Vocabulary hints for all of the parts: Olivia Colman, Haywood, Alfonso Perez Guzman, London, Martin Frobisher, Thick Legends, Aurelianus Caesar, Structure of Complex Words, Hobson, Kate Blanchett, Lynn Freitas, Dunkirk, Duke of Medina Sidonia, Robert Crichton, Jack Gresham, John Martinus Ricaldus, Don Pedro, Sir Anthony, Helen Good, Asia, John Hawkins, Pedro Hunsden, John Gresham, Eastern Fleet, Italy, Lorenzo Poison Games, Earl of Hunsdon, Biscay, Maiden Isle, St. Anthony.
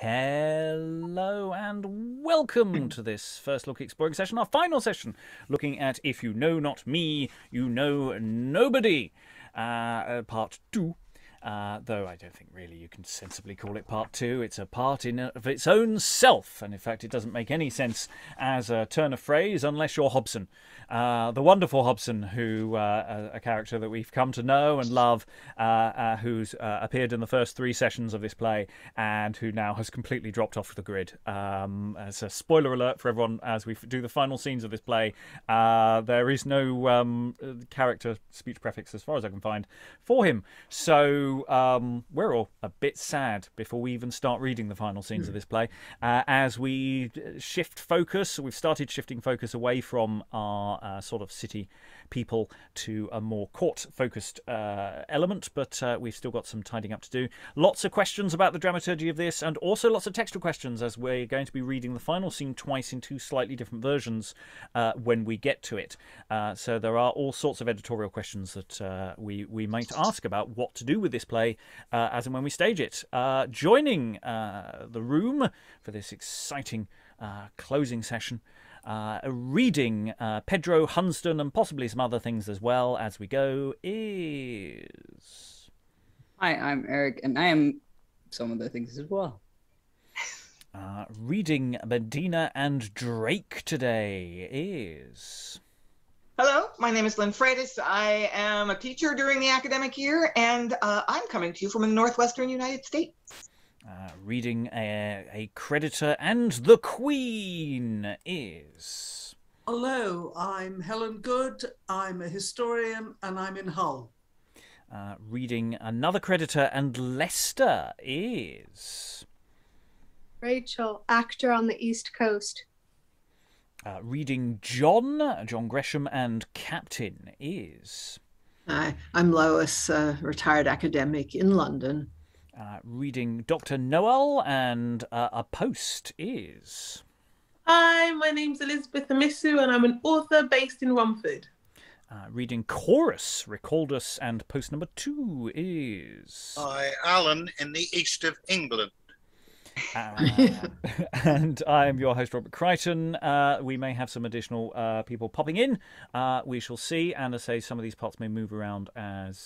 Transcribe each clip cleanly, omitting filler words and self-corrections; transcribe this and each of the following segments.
Hello and welcome to this First Look Exploring session, our final session, looking at If You Know Not Me, You Know Nobody, part two. Though I don't think really you can sensibly call it part two. It's a part in of its own self, and in fact it doesn't make any sense as a turn of phrase unless you're Hobson, the wonderful Hobson, who a character that we've come to know and love, who's appeared in the first three sessions of this play and who now has completely dropped off the grid. As a spoiler alert for everyone, as we do the final scenes of this play, there is no character speech prefix as far as I can find for him, so we're all a bit sad before we even start reading the final scenes of this play. As we shift focus, we've started shifting focus away from our sort of city people to a more court-focused element, but we've still got some tidying up to do. Lots of questions about the dramaturgy of this, and also lots of textual questions, as we're going to be reading the final scene twice in two slightly different versions when we get to it. So there are all sorts of editorial questions that we might ask about what to do with this play as and when we stage it. Joining the room for this exciting closing session, reading Pedro Hunsden and possibly some other things as well as we go, is... Hi, I'm Eric, and I am some of the things as well. Reading Medina and Drake today is... Hello, my name is Lynn Freitas. I am a teacher during the academic year, and I'm coming to you from the northwestern United States. Reading a creditor and the Queen is... Hello, I'm Helen Good, I'm a historian, and I'm in Hull. Reading another creditor and Leicester is... Rachel, actor on the East Coast. Reading John Gresham and Captain is... Hi, I'm Lois, a retired academic in London. Reading Dr. Noel and a post is... Hi, my name's Elizabeth Amisu and I'm an author based in Romford. Reading Chorus, Ricaldus and post number 2 is... Hi, Alan in the east of England. And I'm your host, Robert Crichton. We may have some additional people popping in. We shall see. And as I say, some of these parts may move around as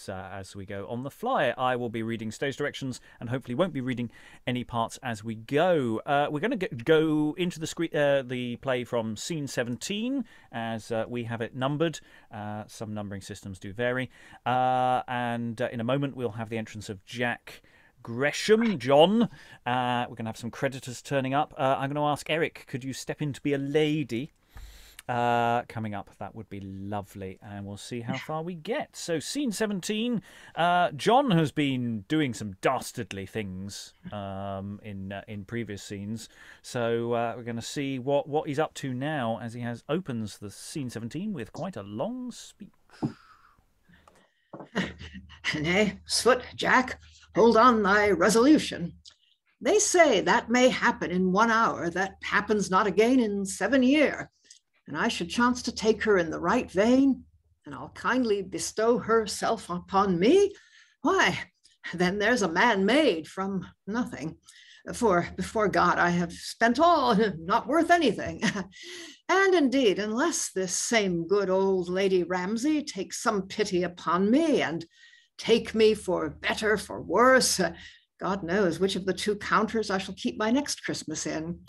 we go on the fly. I will be reading stage directions and hopefully won't be reading any parts as we go. We're going to go into the play from scene 17 as we have it numbered. Some numbering systems do vary. And in a moment, we'll have the entrance of Jack Gresham, John. We're going to have some creditors turning up. I'm going to ask Eric, could you step in to be a lady coming up? That would be lovely, and we'll see how far we get. So scene 17, John has been doing some dastardly things in previous scenes, so we're going to see what he's up to now as he opens the scene 17 with quite a long speech. Nay, sfoot, Jack, hold on thy resolution. They say that may happen in 1 hour, that happens not again in 7 year. And I should chance to take her in the right vein, and I'll kindly bestow herself upon me. Why, then there's a man made from nothing. For before God, I have spent all, not worth anything. And indeed, unless this same good old Lady Ramsay takes some pity upon me and take me for better, for worse, God knows which of the two counters I shall keep my next Christmas in.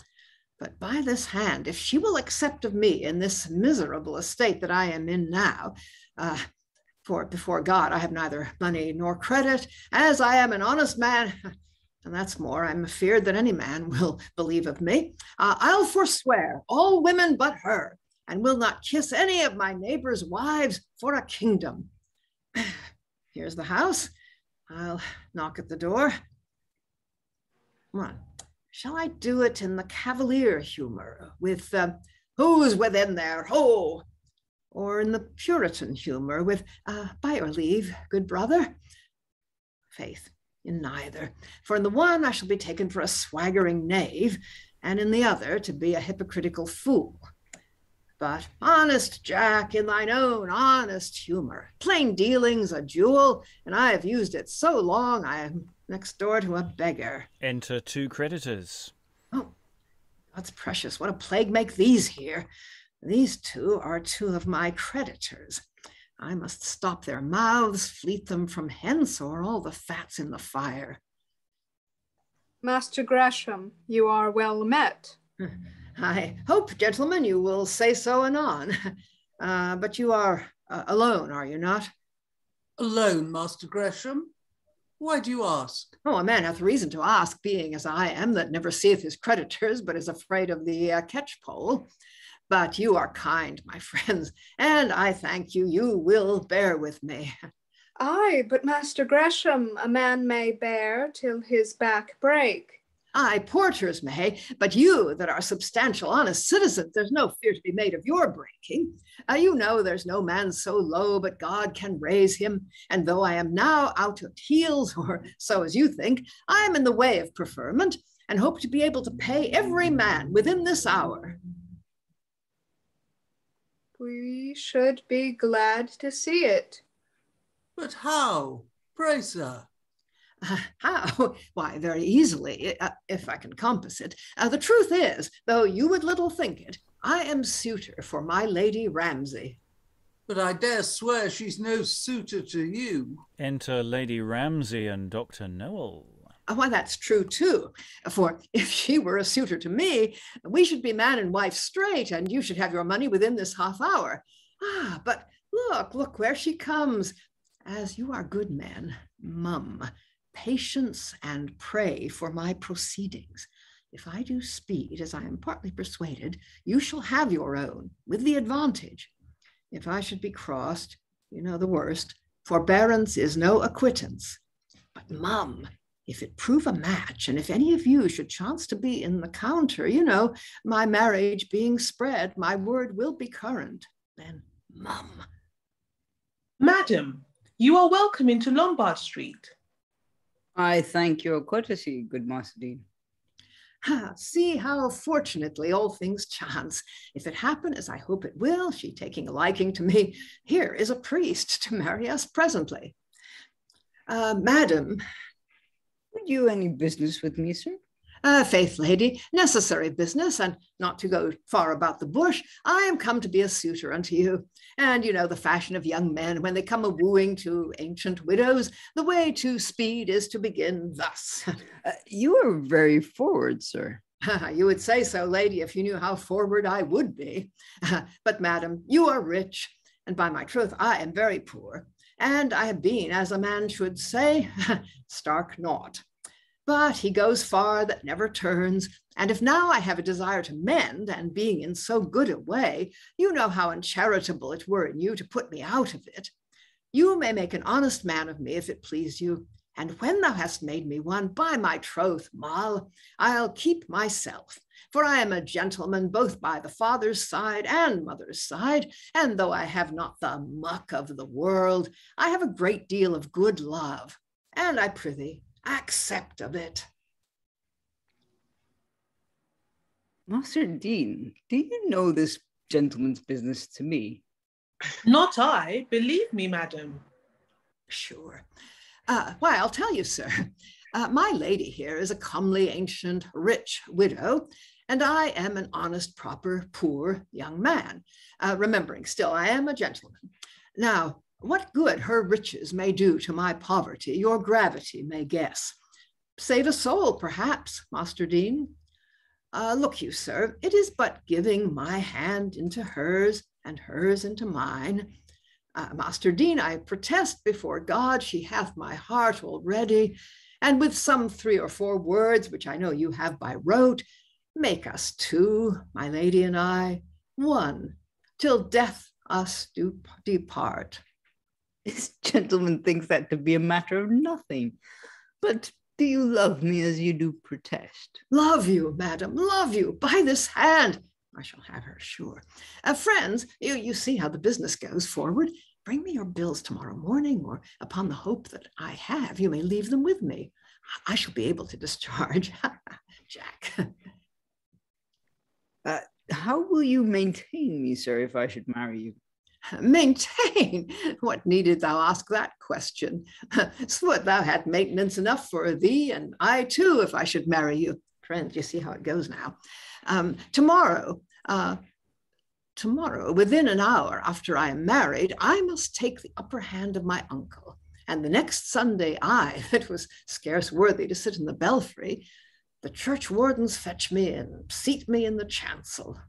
But by this hand, if she will accept of me in this miserable estate that I am in now, for before God, I have neither money nor credit, as I am an honest man, and that's more, I'm afeard that any man will believe of me. I'll forswear all women but her, and will not kiss any of my neighbors' wives for a kingdom. Here's the house. I'll knock at the door. Come on. Shall I do it in the cavalier humor with who's within there, ho? Or in the Puritan humor with by your leave, good brother? Faith, in neither. For in the one I shall be taken for a swaggering knave, and in the other to be a hypocritical fool. But honest, Jack, in thine own honest humor. Plain dealing's a jewel, and I have used it so long I am next door to a beggar. Enter two creditors. Oh, God's precious, what a plague make these here. These two are two of my creditors. I must stop their mouths, fleet them from hence, or all the fat's in the fire. Master Gresham, you are well met. I hope, gentlemen, you will say so anon. But you are alone, are you not? Alone, Master Gresham? Why do you ask? Oh, a man hath reason to ask, being as I am, that never seeth his creditors, but is afraid of the catchpole. But you are kind, my friends, and I thank you. You will bear with me. Aye, but Master Gresham, a man may bear till his back break. Aye, porters may, but you that are substantial, honest citizens, there's no fear to be made of your breaking. You know there's no man so low, but God can raise him. And though I am now out at heels, or so as you think, I am in the way of preferment, and hope to be able to pay every man within this hour. We should be glad to see it. But how, pray, sir? How? Why, very easily, if I can compass it. The truth is, though you would little think it, I am suitor for my Lady Ramsay. But I dare swear she's no suitor to you. Enter Lady Ramsay and Dr. Nowell. Why, that's true, too. For if she were a suitor to me, we should be man and wife straight, and you should have your money within this half hour. Ah, but look, look where she comes. As you are good men, mum, patience and pray for my proceedings. If I do speed, as I am partly persuaded, you shall have your own, with the advantage. If I should be crossed, you know the worst, forbearance is no acquittance. But mum, if it prove a match, and if any of you should chance to be in the counter, you know, my marriage being spread, my word will be current. Then, mum. Madam, you are welcome into Lombard Street. I thank your courtesy, good Master Dean. Ha, see how fortunately all things chance. If it happen as I hope it will, she taking a liking to me, here is a priest to marry us presently. Madam, would you any business with me, sir? Faith, lady, necessary business, and not to go far about the bush, I am come to be a suitor unto you. And you know the fashion of young men, when they come a-wooing to ancient widows, the way to speed is to begin thus. You are very forward, sir. You would say so, lady, if you knew how forward I would be. But, madam, you are rich, and by my troth, I am very poor, and I have been, as a man should say, stark naught. But he goes far that never turns, and if now I have a desire to mend, and being in so good a way, you know how uncharitable it were in you to put me out of it. You may make an honest man of me if it please you, and when thou hast made me one, by my troth, Mal, I'll keep myself, for I am a gentleman both by the father's side and mother's side, and though I have not the muck of the world, I have a great deal of good love, and I prithee, accept of it. Master Dean, do you know this gentleman's business to me? Not I, believe me, madam. Sure. Why, I'll tell you, sir. My lady here is a comely, ancient, rich widow, and I am an honest, proper, poor young man, remembering still I am a gentleman. Now, what good her riches may do to my poverty, your gravity may guess. Save a soul, perhaps, Master Dean. Look you, sir, it is but giving my hand into hers and hers into mine. Master Dean, I protest before God she hath my heart already, and with some 3 or 4 words, which I know you have by rote, make us two, my lady and I, one, till death us do depart. This gentleman thinks that to be a matter of nothing. But do you love me as you do protest? Love you, madam, love you, by this hand. I shall have her, sure. Friends, you see how the business goes forward. Bring me your bills tomorrow morning, or upon the hope that I have, you may leave them with me. I shall be able to discharge. Jack. How will you maintain me, sir, if I should marry you? Maintain? What needed thou ask that question? Swould thou had maintenance enough for thee, and I too, if I should marry you. Friends, you see how it goes now. Tomorrow, within an hour after I am married, I must take the upper hand of my uncle. And the next Sunday I, that was scarce worthy to sit in the belfry, the churchwardens fetch me and seat me in the chancel.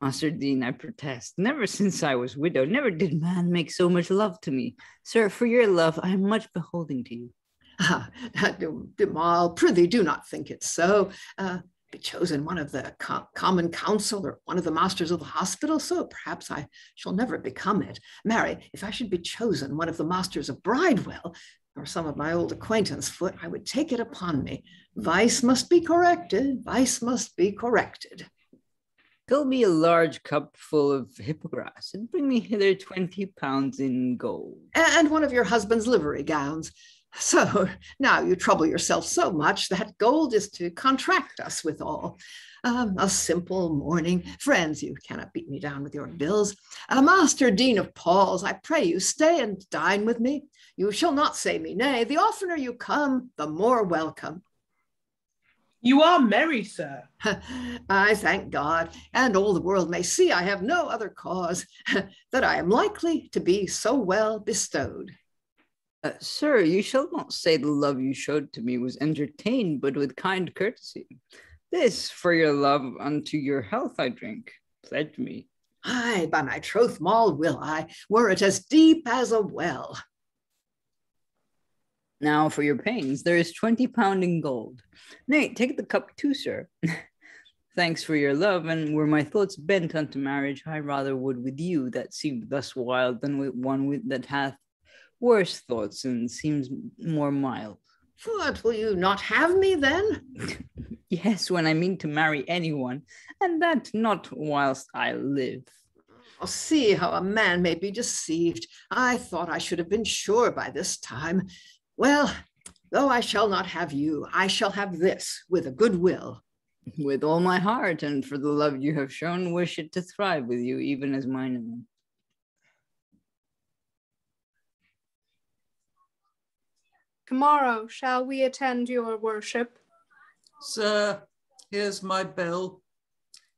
Master Dean, I protest, never since I was widowed, never did man make so much love to me. Sir, for your love, I am much beholding to you. Ah, de Mal, prithee, do not think it so. Be chosen one of the common council or one of the masters of the hospital, so perhaps I shall never become it. Marry, if I should be chosen one of the masters of Bridewell or some of my old acquaintance foot, I would take it upon me. Vice must be corrected, vice must be corrected. Fill me a large cup full of hippogras and bring me hither 20 pounds in gold. And one of your husband's livery gowns. So now you trouble yourself so much that gold is to contract us withal. A simple morning. Friends, you cannot beat me down with your bills. Master Dean of Paul's, I pray you stay and dine with me. You shall not say me nay. The oftener you come, the more welcome. You are merry, sir. I thank God, and all the world may see I have no other cause that I am likely to be so well bestowed. Sir, you shall not say the love you showed to me was entertained, but with kind courtesy. This, for your love, unto your health I drink. Pledge me. Ay, by my troth, Moll, will I, were it as deep as a well. Now for your pains, there is 20 pound in gold. Nay, take the cup too, sir. Thanks for your love, and were my thoughts bent unto marriage, I rather would with you that seemed thus wild than with one that hath worse thoughts and seems more mild. What, will you not have me then? Yes, when I mean to marry anyone, and that not whilst I live. Oh, see how a man may be deceived. I thought I should have been sure by this time. Well, though I shall not have you, I shall have this with a good will. With all my heart, and for the love you have shown, wish it to thrive with you, even as mine own. Tomorrow shall we attend your worship? Sir, here's my bill.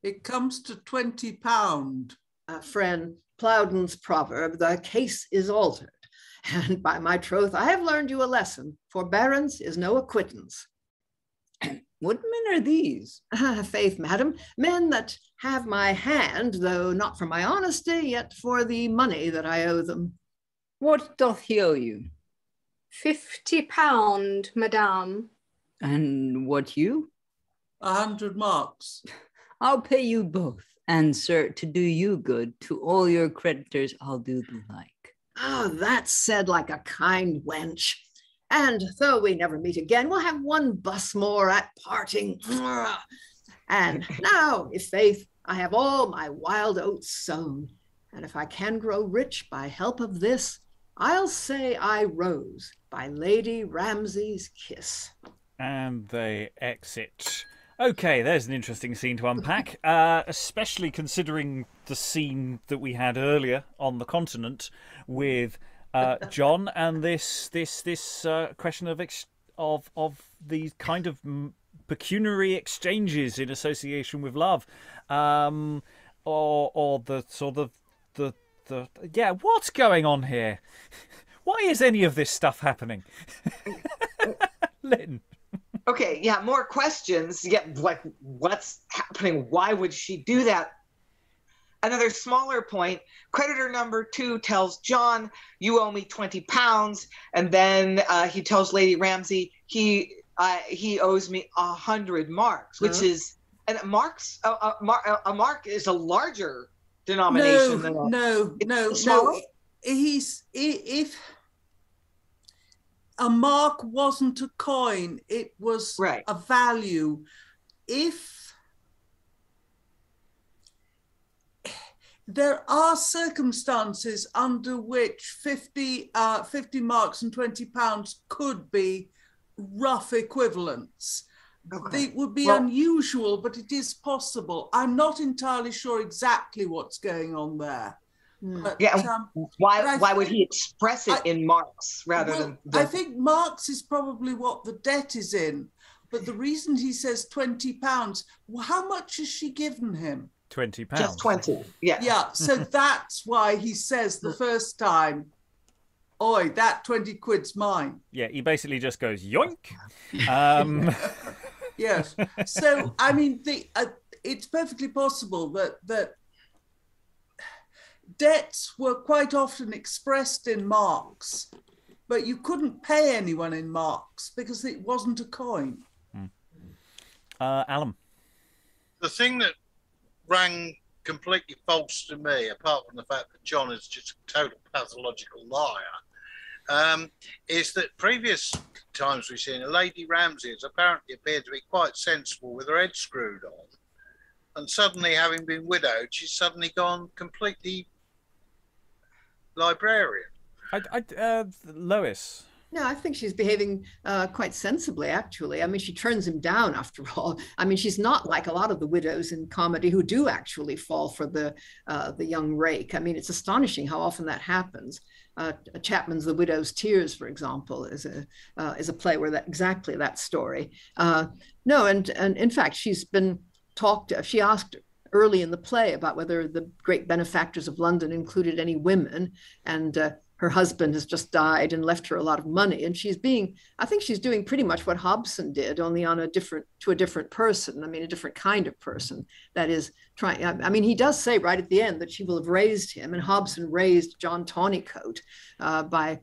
It comes to 20 pound. Friend, Plowden's proverb, the case is altered. And by my troth, I have learned you a lesson. Forbearance is no acquittance. What men are these? Faith, madam, men that have my hand, though not for my honesty, yet for the money that I owe them. What doth he owe you? 50 pound, madame. And what you? 100 marks. I'll pay you both. And sir, to do you good, to all your creditors, I'll do the like. Oh, that's said like a kind wench. And though we never meet again, we'll have one bus more at parting. And now, if faith, I have all my wild oats sown. And if I can grow rich by help of this, I'll say I rose by Lady Ramsay's kiss. And they exit. Okay, there's an interesting scene to unpack, especially considering the scene that we had earlier on the continent with John and this question of these kind of pecuniary exchanges in association with love, or the sort of the yeah, what's going on here? Why is any of this stuff happening? Lynn. Okay, yeah, more questions. Yeah, like what's happening? Why would she do that? Another smaller point, creditor number 2 tells John, you owe me 20 pounds. And then he tells Lady Ramsay, he owes me 100 marks, which is, and marks, a mark is a larger denomination. No. If a mark wasn't a coin, it was a value. If there are circumstances under which 50 marks and 20 pounds could be rough equivalents. Okay. It would be unusual, but it is possible. I'm not entirely sure exactly what's going on there. But, yeah, why would he express it in Marx rather than... I think Marx is probably what the debt is in, but the reason he says £20, well, how much has she given him? £20. Just 20, yeah. Yeah, so that's why he says the first time, oi, that 20 quid's mine. Yeah, he basically just goes, yoink. Yes, so, I mean, it's perfectly possible that debts were quite often expressed in marks, but you couldn't pay anyone in marks because it wasn't a coin. Alan? The thing that rang completely false to me, apart from the fact that John is just a total pathological liar, is that previous times we've seen Lady Ramsay has apparently appeared to be quite sensible with her head screwed on. And suddenly, having been widowed, she's suddenly gone completely librarian. Lois? No, I think she's behaving quite sensibly, actually. I mean, she turns him down, after all. I mean, she's not like a lot of the widows in comedy who do actually fall for the young rake. I mean, it's astonishing how often that happens. Chapman's The Widow's Tears, for example, is a play where exactly that story. No, and in fact, she's been... She asked early in the play about whether the great benefactors of London included any women, and her husband has just died and left her a lot of money, and I think she's doing pretty much what Hobson did, only to a different person. I mean, a different kind of person, that is trying. I mean, he does say right at the end that she will have raised him, and Hobson raised John Tawnycoat by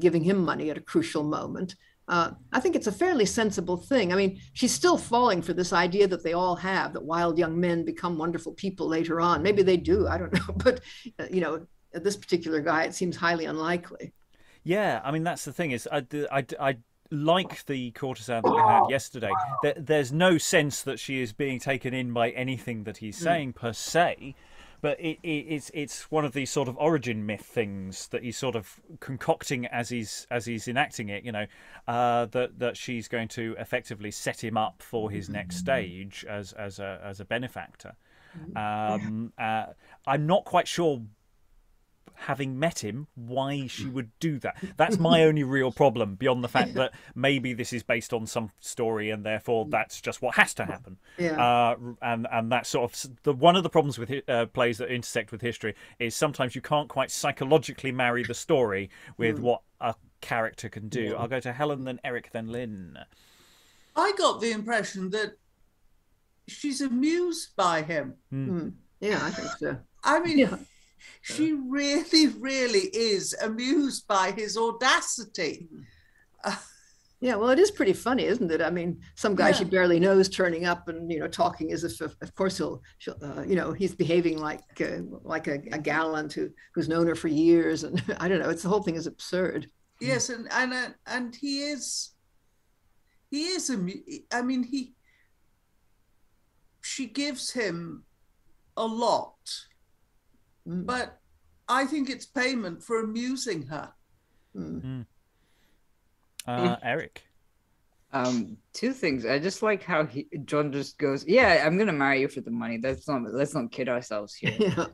giving him money at a crucial moment. I think it's a fairly sensible thing. I mean, she's still falling for this idea that they all have, that wild young men become wonderful people later on. Maybe they do, I don't know. But, you know, this particular guy, it seems highly unlikely. Yeah, I mean, that's the thing is, I like the courtesan that we had yesterday. There's no sense that she is being taken in by anything that he's saying per se. But it's one of these sort of origin myth things that he's sort of concocting as he's enacting it, you know, that she's going to effectively set him up for his next stage as a benefactor. I'm not quite sure, having met him, why she would do that. That's my only real problem, beyond the fact that maybe this is based on some story and therefore that's just what has to happen. Yeah. And that's sort of one of the problems with plays that intersect with history, is sometimes you can't quite psychologically marry the story with what a character can do. I'll go to Helen, then Eric, then Lynn. I got the impression that she's amused by him. Yeah, I think so. I mean... Yeah. She really, really is amused by his audacity. Yeah, well, it is pretty funny, isn't it? I mean, some guy she barely knows turning up and, you know, talking as if, of course, you know, he's behaving like a gallant who's known her for years. And I don't know, the whole thing is absurd. Yes, and he is, I mean, she gives him a lot. But I think it's payment for amusing her. Eric? Two things. I just like how John just goes, yeah, I'm going to marry you for the money. Let's not kid ourselves here. Yeah.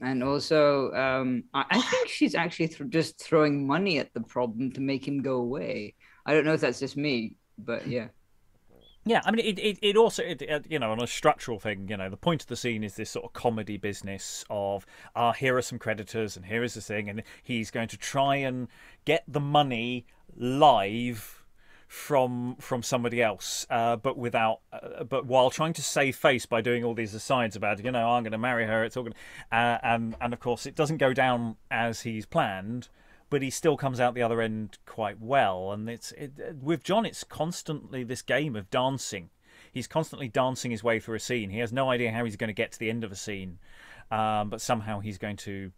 And also, I think she's actually just throwing money at the problem to make him go away. I don't know if that's just me, but yeah. Yeah, I mean, it also, you know, on a structural thing, you know, the point of the scene is this sort of comedy business of, here are some creditors and here is this thing, and he's going to try and get the money live from somebody else, but while trying to save face by doing all these asides about, you know, I'm going to marry her, it's all going to, and of course it doesn't go down as he's planned. But he still comes out the other end quite well. And with John, it's constantly this game of dancing. He's constantly dancing his way through a scene. He has no idea how he's going to get to the end of a scene. But somehow he's going to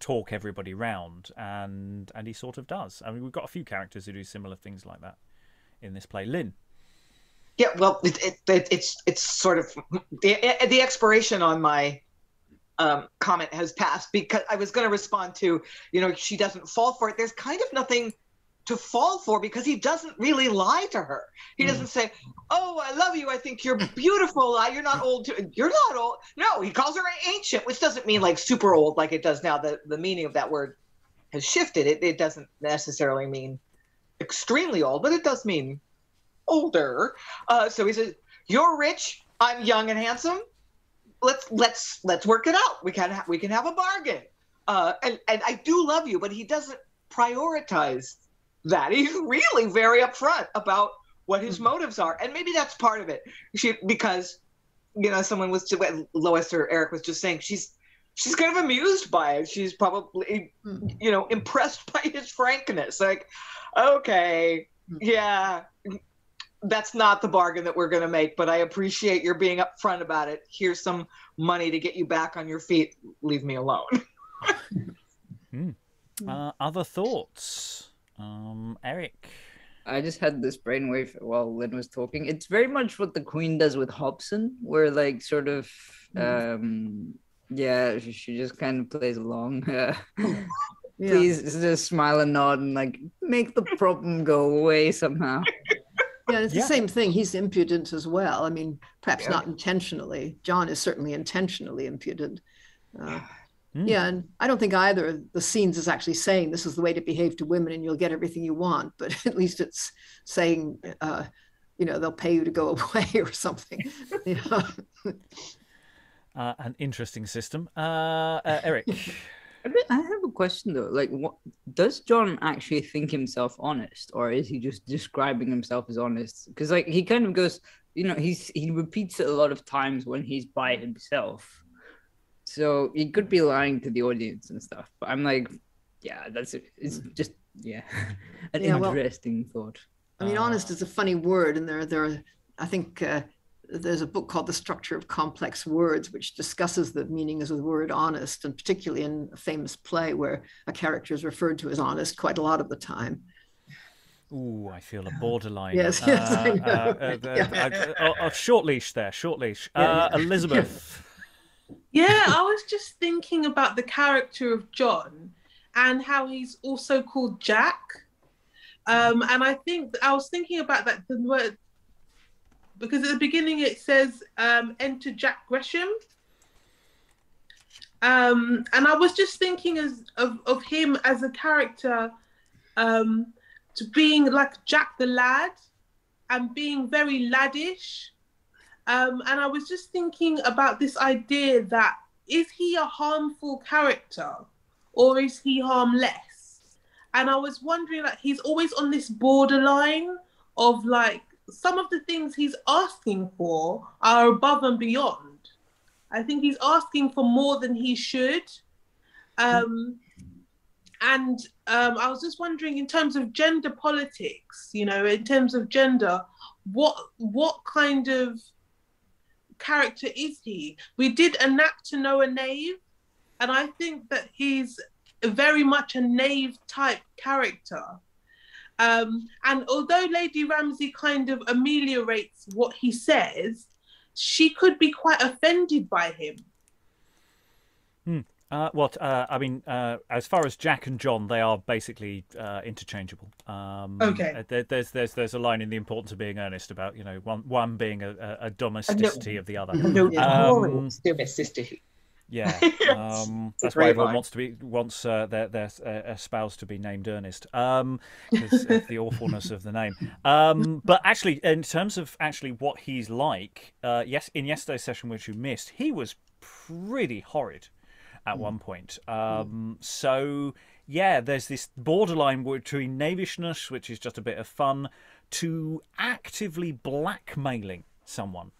talk everybody round. And he sort of does. I mean, we've got a few characters who do similar things like that in this play. Lynn? Yeah, well, it's sort of... The expiration on my... comment has passed, because I was going to respond to, you know, she doesn't fall for it. There's kind of nothing to fall for, because he doesn't really lie to her. He doesn't say, "Oh, I love you. I think you're beautiful. You're not old. You're not old." No, he calls her ancient, which doesn't mean like super old like it does now. The meaning of that word has shifted. It doesn't necessarily mean extremely old, but it does mean older. So he says, "You're rich. I'm young and handsome. Let's work it out. We can have a bargain. And I do love you," but he doesn't prioritize that. He's really very upfront about what his motives are, and maybe that's part of it. Because you know, someone was Lois or Eric was just saying she's kind of amused by it. She's probably you know, impressed by his frankness. Like, okay, yeah, that's not the bargain that we're going to make, but I appreciate your being upfront about it. Here's some money to get you back on your feet. Leave me alone. Other thoughts? Eric? I just had this brainwave while Lynn was talking. It's very much what the Queen does with Hobson, where like sort of yeah, she just kind of plays along. Please just smile and nod and like make the problem go away somehow. Yeah, it's the same thing. He's impudent as well. I mean, perhaps not intentionally. John is certainly intentionally impudent. Yeah, and I don't think either of the scenes is actually saying this is the way to behave to women and you'll get everything you want, but at least it's saying, you know, they'll pay you to go away or something. An interesting system. Eric? I have a question though. Like, what, does John actually think himself honest, or is he just describing himself as honest? Because like he kind of goes, you know, he repeats it a lot of times when he's by himself. So he could be lying to the audience and stuff, but I'm like, yeah, that's it. It's just, yeah, an interesting thought. I mean, honest is a funny word, and there are, I think there's a book called The Structure of Complex Words, which discusses the meaning of the word honest, and particularly in a famous play where a character is referred to as honest quite a lot of the time. Ooh, I feel a borderline. Yes, I know. Short leash there, short leash. Elizabeth. Yeah, I was just thinking about the character of John and how he's also called Jack. And I think I was thinking about that the word, because at the beginning it says, enter Jack Gresham. And I was just thinking of him as a character, to being like Jack the lad and being very laddish. And I was just thinking about this idea that is he a harmful character or is he harmless? And I was wondering, like, he's always on this borderline of like some of the things he's asking for are above and beyond. I think he's asking for more than he should. I was just wondering in terms of gender politics, you know, in terms of gender, what kind of character is he? We did a Nap to Know a Knave, and I think that he's very much a knave type character. And although Lady Ramsay kind of ameliorates what he says, she could be quite offended by him. As far as Jack and John, they are basically interchangeable. Okay. There's a line in The Importance of Being Earnest about, you know, one being a domesticity of the other. Domesticity. Yeah. That's why everyone wants their spouse to be named Ernest, because of the awfulness of the name. But actually, in terms of actually what he's like, yes, in yesterday's session, which you missed, he was pretty horrid at one point. So yeah, there's this borderline between knavishness, which is just a bit of fun, to actively blackmailing someone,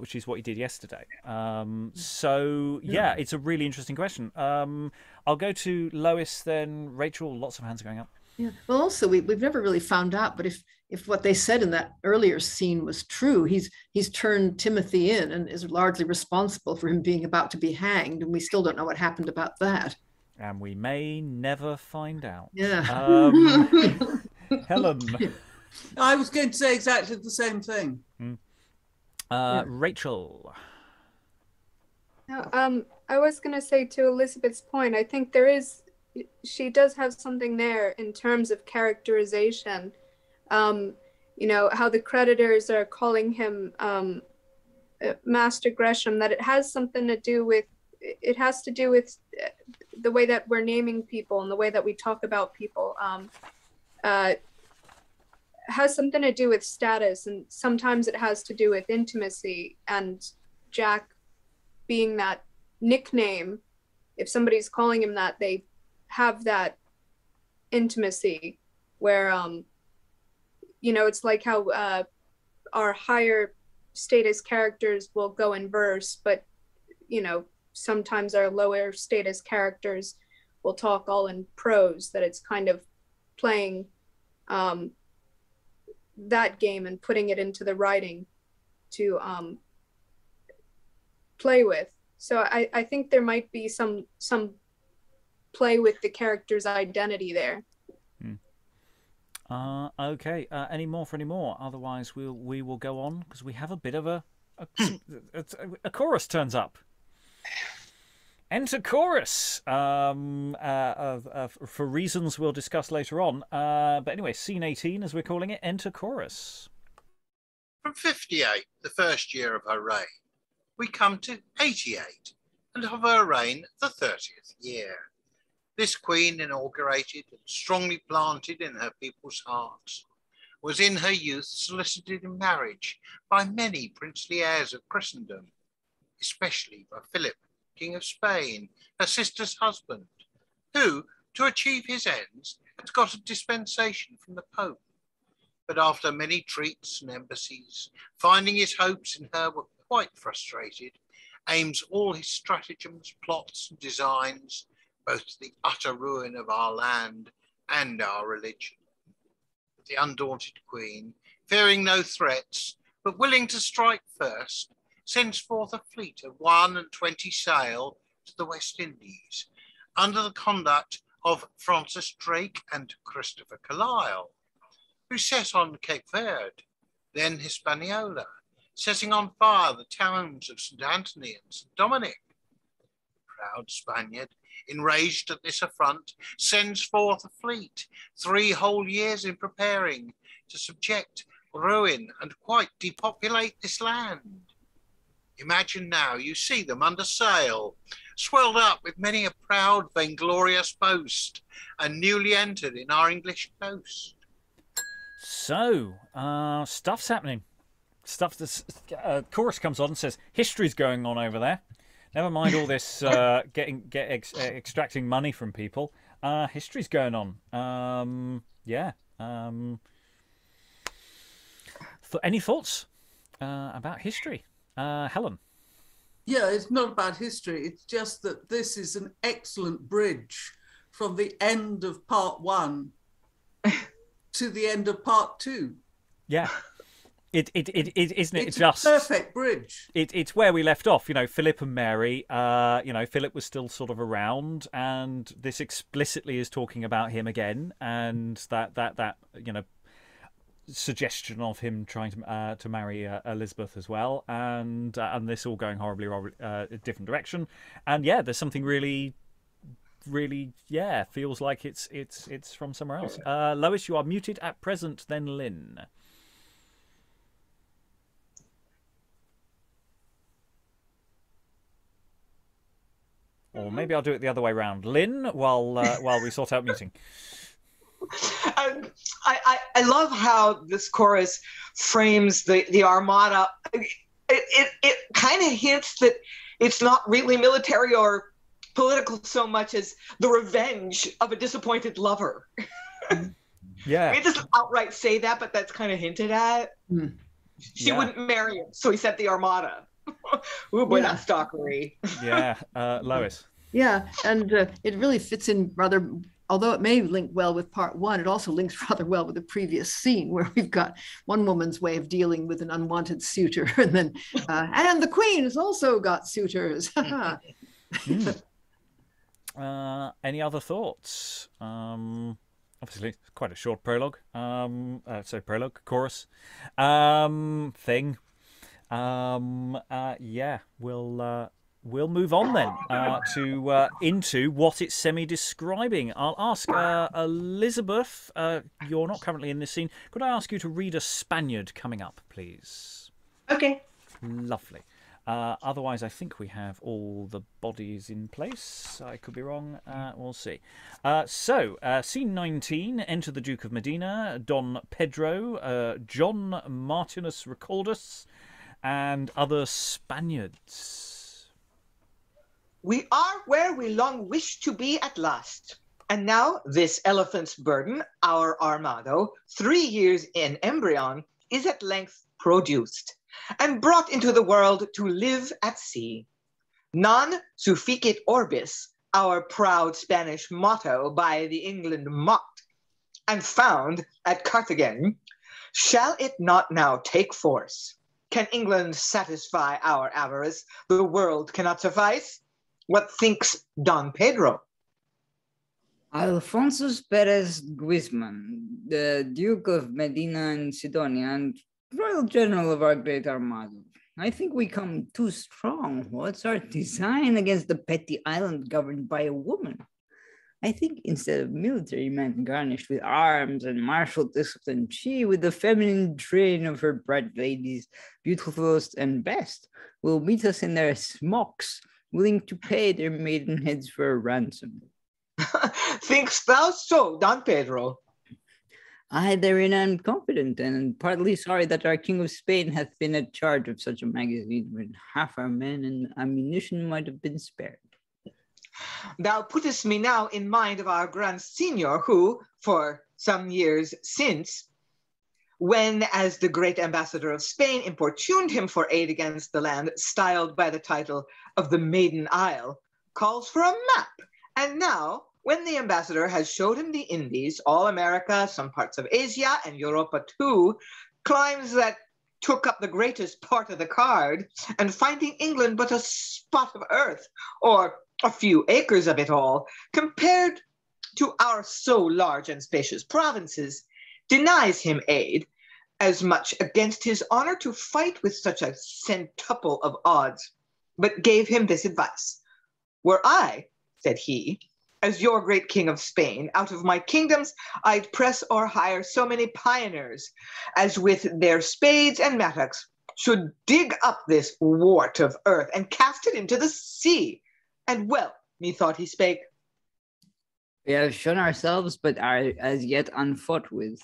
which is what he did yesterday. So yeah, it's a really interesting question. I'll go to Lois, then Rachel. Lots of hands going up. Yeah. Well, also we've never really found out, but if what they said in that earlier scene was true, he's turned Timothy in and is largely responsible for him being about to be hanged, and we still don't know what happened about that. And we may never find out. Yeah. Helen. I was going to say exactly the same thing. Rachel. I was going to say, to Elizabeth's point, I think there is she does have something there in terms of characterization. You know, how the creditors are calling him Master Gresham, that it has something to do with, it has to do with the way that we're naming people and the way that we talk about people. Has something to do with status, and sometimes it has to do with intimacy, and Jack being that nickname, if somebody's calling him that, they have that intimacy where, you know, it's like how our higher status characters will go in verse, but, you know, sometimes our lower status characters will talk all in prose, that it's kind of playing that game and putting it into the writing to play with. So I think there might be some play with the character's identity there. Okay. Any more? Otherwise, we will go on, because we have a bit of a chorus turns up. Enter chorus. For reasons we'll discuss later on. But anyway, scene 18, as we're calling it, enter chorus. From 58, the first year of her reign, we come to 88, and of her reign, the 30th year. This queen, inaugurated and strongly planted in her people's hearts, was in her youth solicited in marriage by many princely heirs of Christendom, especially by Philip, King of Spain, her sister's husband, who, to achieve his ends, had got a dispensation from the Pope. But after many treats and embassies, finding his hopes in her were quite frustrated, aims all his stratagems, plots and designs, both to the utter ruin of our land and our religion. But the undaunted queen, fearing no threats, but willing to strike first, sends forth a fleet of 120 sail to the West Indies, under the conduct of Francis Drake and Christopher Carlisle, who set on Cape Verde, then Hispaniola, setting on fire the towns of St. Anthony and St. Dominic. The proud Spaniard, enraged at this affront, sends forth a fleet 3 whole years in preparing to subject, ruin, and quite depopulate this land. Imagine now you see them under sail, swelled up with many a proud, vainglorious boast, and newly entered in our English coast. So, stuff's happening. Stuff. This chorus comes on and says, history's going on over there. Never mind all this extracting money from people. History's going on. Any thoughts about history, Helen? Yeah, it's not about history. It's just that this is an excellent bridge from the end of Part 1 to the end of Part 2. Yeah. It's just perfect bridge. It's where we left off, you know, Philip and Mary. You know, Philip was still sort of around, and this explicitly is talking about him again, and that you know, suggestion of him trying to marry Elizabeth as well, and this all going horribly a different direction, and yeah, there's something really yeah, feels like it's from somewhere else. Lois, you are muted at present. Then Lynn. Or maybe I'll do it the other way round, Lynn, while we sort out muting. I love how this chorus frames the Armada. It kind of hints that it's not really military or political so much as the revenge of a disappointed lover. Yeah. It doesn't outright say that, but that's kind of hinted at. Mm. She wouldn't marry him, so he sent the Armada. Oh boy, yeah. That's stalkery. Yeah, Lois. Yeah, and it really fits in rather, although it may link well with Part 1, it also links rather well with the previous scene where we've got one woman's way of dealing with an unwanted suitor, and then, and the Queen has also got suitors. Mm. Any other thoughts? Obviously, it's quite a short prologue. So prologue, chorus, thing. Yeah, we'll we'll move on then to into what it's semi-describing. I'll ask Elizabeth, you're not currently in this scene. Could I ask you to read a Spaniard coming up, please? Okay. Lovely. Otherwise, I think we have all the bodies in place. I could be wrong. We'll see. Scene 19, enter the Duke of Medina, Don Pedro, John Martinus Ricaldus, and other Spaniards. We are where we long wished to be at last. And now this elephant's burden, our armado, 3 years in embryon, is at length produced and brought into the world to live at sea. Non sufficit orbis, our proud Spanish motto by the England mocked, and found at Carthagena, shall it not now take force? Can England satisfy our avarice? The world cannot suffice. What thinks Don Pedro? Alfonso Perez Guzman, the Duke of Medina and Sidonia, and Royal General of our great armada, I think we come too strong. What's our design against the petty island governed by a woman? I think instead of military men garnished with arms and martial discipline, she, with the feminine train of her bright ladies, beautifulest and best, will meet us in their smocks, willing to pay their maidenheads for a ransom. Thinkst thou so, Don Pedro? I therein am confident, and partly sorry that our King of Spain hath been at charge of such a magazine, when half our men and ammunition might have been spared. Thou puttest me now in mind of our Grand Signor, who, for some years since, when as the great ambassador of Spain importuned him for aid against the land, styled by the title of the Maiden Isle, calls for a map, and now, when the ambassador has showed him the Indies, all America, some parts of Asia, and Europa too, climes that took up the greatest part of the card, and finding England but a spot of earth, or a few acres of it all, compared to our so large and spacious provinces, denies him aid, as much against his honor to fight with such a centuple of odds, but gave him this advice. Were I, said he, as your great King of Spain, out of my kingdoms, I'd press or hire so many pioneers, as with their spades and mattocks should dig up this wart of earth and cast it into the sea. And well, methought he spake. We have shown ourselves, but are as yet unfought with.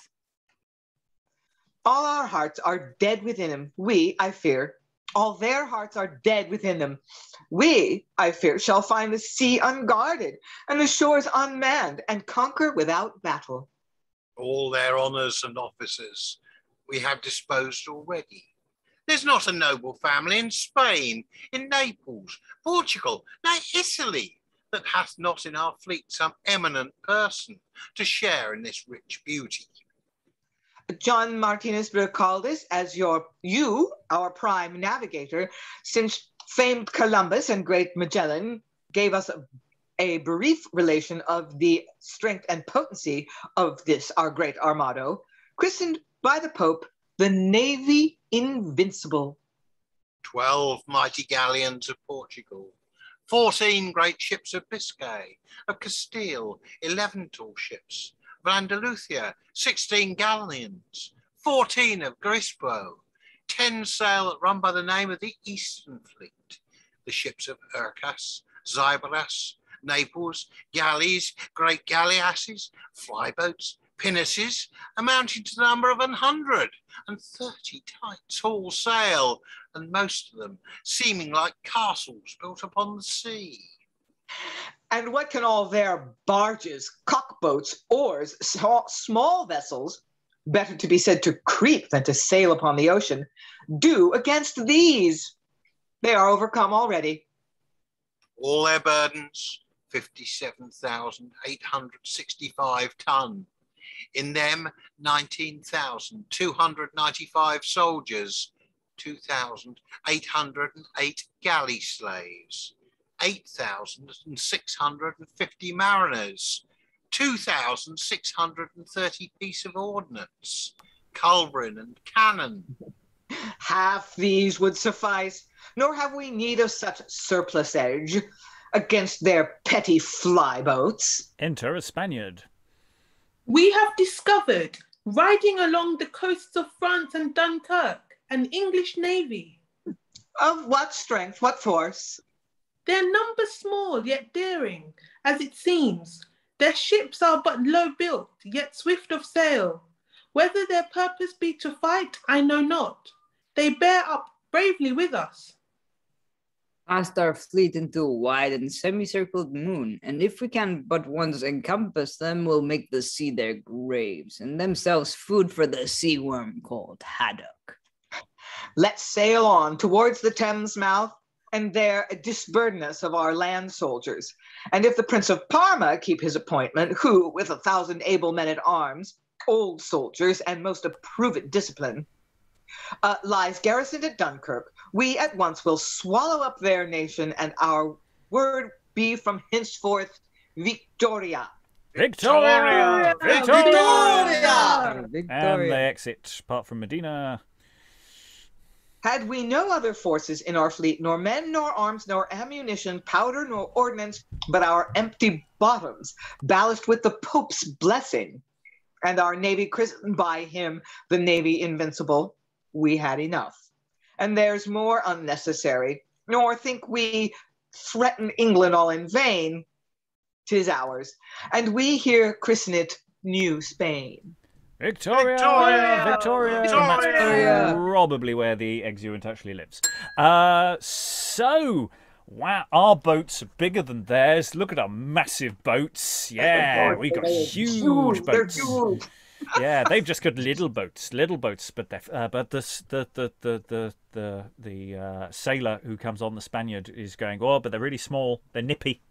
All our hearts are dead within him. We, I fear, all their hearts are dead within them. We, I fear, shall find the sea unguarded and the shores unmanned and conquer without battle. All their honors and officers we have disposed already. There's not a noble family in Spain, in Naples, Portugal, nay, Italy, that hath not in our fleet some eminent person to share in this rich beauty. John Martinus Ricaldus, as our prime navigator, since famed Columbus and great Magellan, gave us a brief relation of the strength and potency of this, our great armado, christened by the Pope, the Navy Invincible. 12 mighty galleons of Portugal, 14 great ships of Biscay, of Castile, 11 tall ships, of Andalusia, 16 galleons, 14 of Grispo, 10 sail that run by the name of the Eastern Fleet, the ships of Urcas, Zybaras, Naples, galleys, great galleasses, flyboats, pinnaces, amounting to the number of 130 types, all sail, and most of them seeming like castles built upon the sea. And what can all their barges, cockboats, oars, small vessels, better to be said to creep than to sail upon the ocean, do against these? They are overcome already. All their burdens, 57,865 ton. In them, 19,295 soldiers, 2,808 galley slaves, 8,650 mariners, 2,630 piece of ordnance, culverin and cannon. Half these would suffice, nor have we need of such surplusage against their petty flyboats. Enter a Spaniard. We have discovered, riding along the coasts of France and Dunkirk, an English navy. Of what strength, what force? Their number small, yet daring, as it seems. Their ships are but low built, yet swift of sail. Whether their purpose be to fight, I know not. They bear up bravely with us. Cast our fleet into a wide and semicircled moon, and if we can but once encompass them, we'll make the sea their graves, and themselves food for the sea-worm called haddock. Let's sail on towards the Thames mouth, and there disburden us of our land soldiers. And if the Prince of Parma keep his appointment, who, with 1,000 able men at arms, old soldiers, and most approved discipline, lies garrisoned at Dunkirk, we at once will swallow up their nation, and our word be from henceforth Victoria. Victoria! Victoria! Victoria! Victoria! And they exit, apart from Medina. Had we no other forces in our fleet, nor men, nor arms, nor ammunition, powder, nor ordnance, but our empty bottoms, ballast with the Pope's blessing, and our navy christened by him the Navy Invincible, we had enough. And there's more unnecessary, nor think we threaten England all in vain. 'Tis ours, and we here christen it New Spain. Victoria! Victoria! Victoria! Victoria! And that's probably where the exuant actually lives. Wow, our boats are bigger than theirs. Look at our massive boats. Yeah, we got huge boats. Yeah, they've just got little boats. But the sailor who comes on, the Spaniard, is going, oh, but they're really small. They're nippy.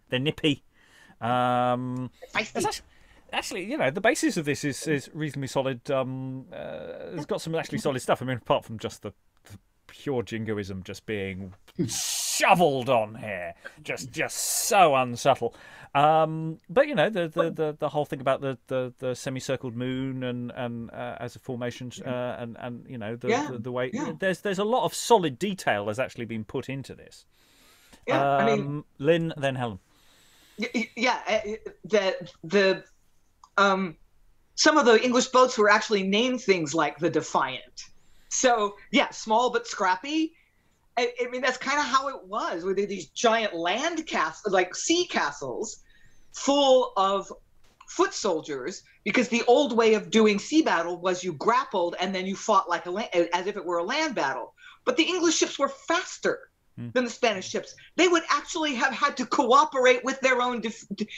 Actually, you know, the basis of this is reasonably solid. It's got some actually solid stuff. I mean, apart from just the pure jingoism just being shoveled on here, just so unsubtle. But you know, the whole thing about the semicircled moon and as a formation and you know the way there's a lot of solid detail that's actually been put into this. Yeah, I mean, Lynn, then Helen. Yeah, some of the English boats were actually named things like the Defiant. So yeah, small but scrappy. I mean, that's kind of how it was, where these giant land castles, like sea castles, full of foot soldiers, because the old way of doing sea battle was you grappled and then you fought like as if it were a land battle. But the English ships were faster than the Spanish ships. They would actually have had to cooperate with their own defeat.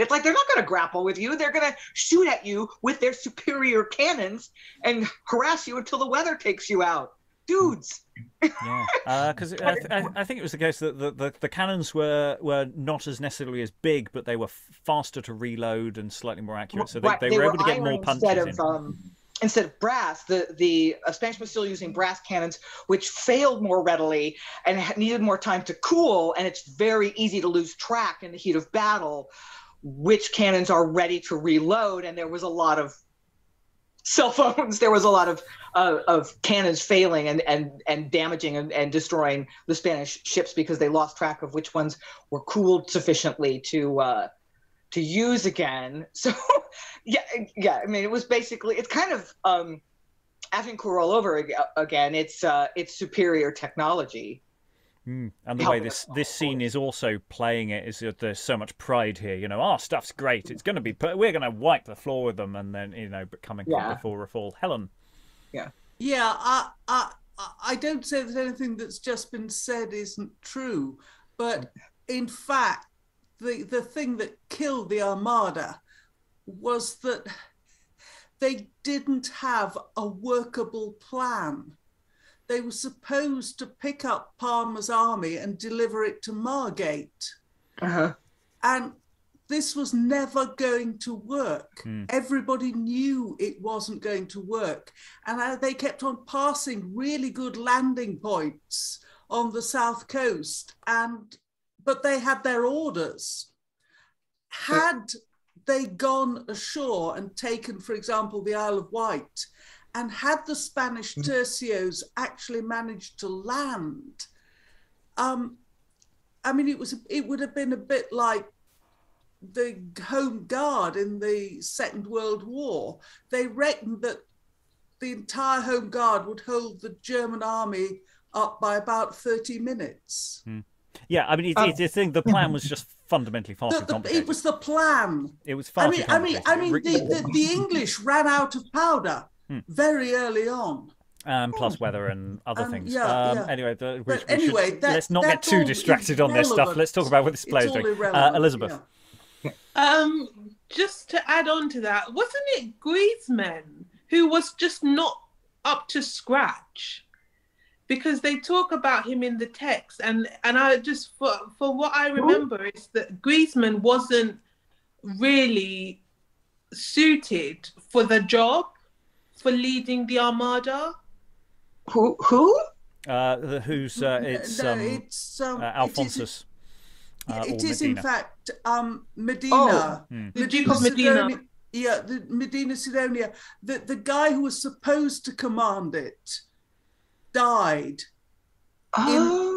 It's like they're not going to grapple with you. They're going to shoot at you with their superior cannons and harass you until the weather takes you out. Dudes. Yeah, because I think it was the case that the cannons were not as necessarily as big, but they were faster to reload and slightly more accurate, so they were able to get more punches in. Instead of brass, the Spanish was still using brass cannons, which failed more readily and needed more time to cool, and it's very easy to lose track in the heat of battle which cannons are ready to reload, and there was a lot of cell phones. There was a lot of cannons failing and damaging and destroying the Spanish ships because they lost track of which ones were cooled sufficiently to use again. So yeah. I mean, it was basically, it's kind of Agincourt all over again. It's superior technology. And the way this scene is also playing it is that there's so much pride here. You know, our stuff's great. It's going to be, we're going to wipe the floor with them, and then, you know, coming before a fall. Helen. Yeah. I don't say that anything that's just been said isn't true, but in fact, the thing that killed the Armada was that they didn't have a workable plan. They were supposed to pick up Parma's army and deliver it to Margate. And this was never going to work. Everybody knew it wasn't going to work. And they kept on passing really good landing points on the south coast, but they had their orders. Had they gone ashore and taken, for example, the Isle of Wight, and had the Spanish tercios actually managed to land, I mean, it would have been a bit like the Home Guard in the Second World War. They reckoned that the entire Home Guard would hold the German army up by about 30 minutes. Hmm. Yeah, I mean, it's thing. The plan was just fundamentally far too complicated. It was the plan. It was far too complicated. The English ran out of powder very early on. Plus weather and other things. Let's not get too distracted on this stuff. Let's talk about what this play is doing. Elizabeth. Yeah. Just to add on to that, wasn't it Guisman who was just not up to scratch? Because they talk about him in the text, and I just, for what I remember, is that Guisman wasn't really suited for the job, for leading the Armada. Who? Alphonsus. It is in fact Medina. The Duke of Medina. The Medina Sidonia. The guy who was supposed to command it died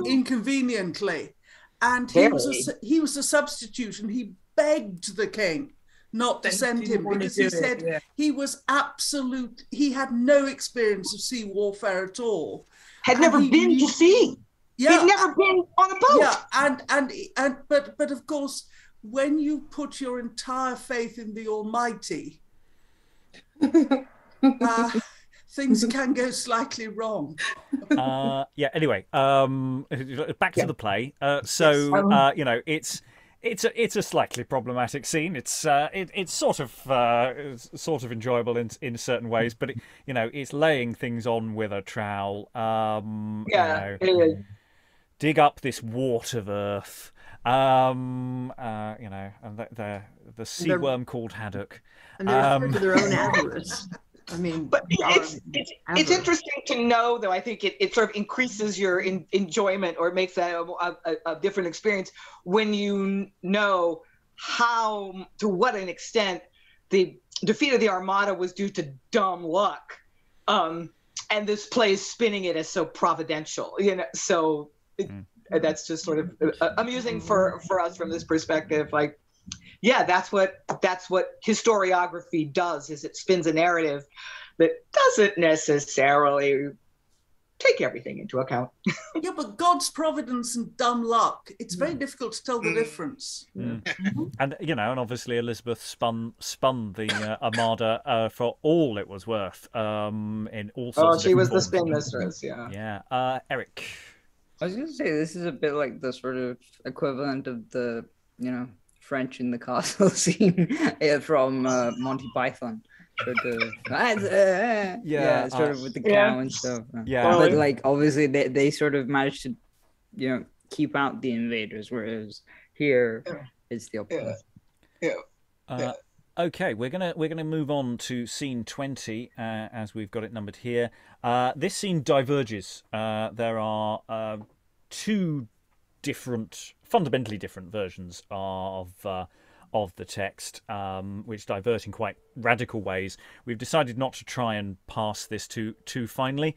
inconveniently, and he was a substitute, and he begged the king not to send him, because he said he was absolute. He had no experience of sea warfare at all. Had never been to sea. Yeah, he'd never been on a boat. Yeah, but of course, when you put your entire faith in the Almighty, things can go slightly wrong. Anyway, back to the play. It's a slightly problematic scene. It's sort of enjoyable in certain ways, but it's laying things on with a trowel. Dig up this wart of earth. And the sea worm called haddock. And they're referred to their own avarice. I mean, but it's interesting to know, though. I think it sort of increases your enjoyment, or makes that a different experience when you know how, to what an extent, the defeat of the Armada was due to dumb luck, and this play is spinning it as so providential. So that's just sort of amusing for us from this perspective, like. Yeah, that's what historiography does, is it spins a narrative that doesn't necessarily take everything into account. Yeah, but God's providence and dumb luck, it's very difficult to tell the difference. And and obviously Elizabeth spun the Armada for all it was worth, in all sorts of different forms. Oh, she was the spin mistress, yeah. Yeah. Eric. I was going to say, this is a bit like the sort of equivalent of the, French in the castle scene from Monty Python, sort of with the cow and stuff. But obviously they sort of managed to, keep out the invaders, whereas here it's the opposite. Okay, we're gonna move on to scene 20 as we've got it numbered here. This scene diverges. There are two different. Fundamentally different versions of the text, which divert in quite radical ways. We've decided not to try and pass this too finely,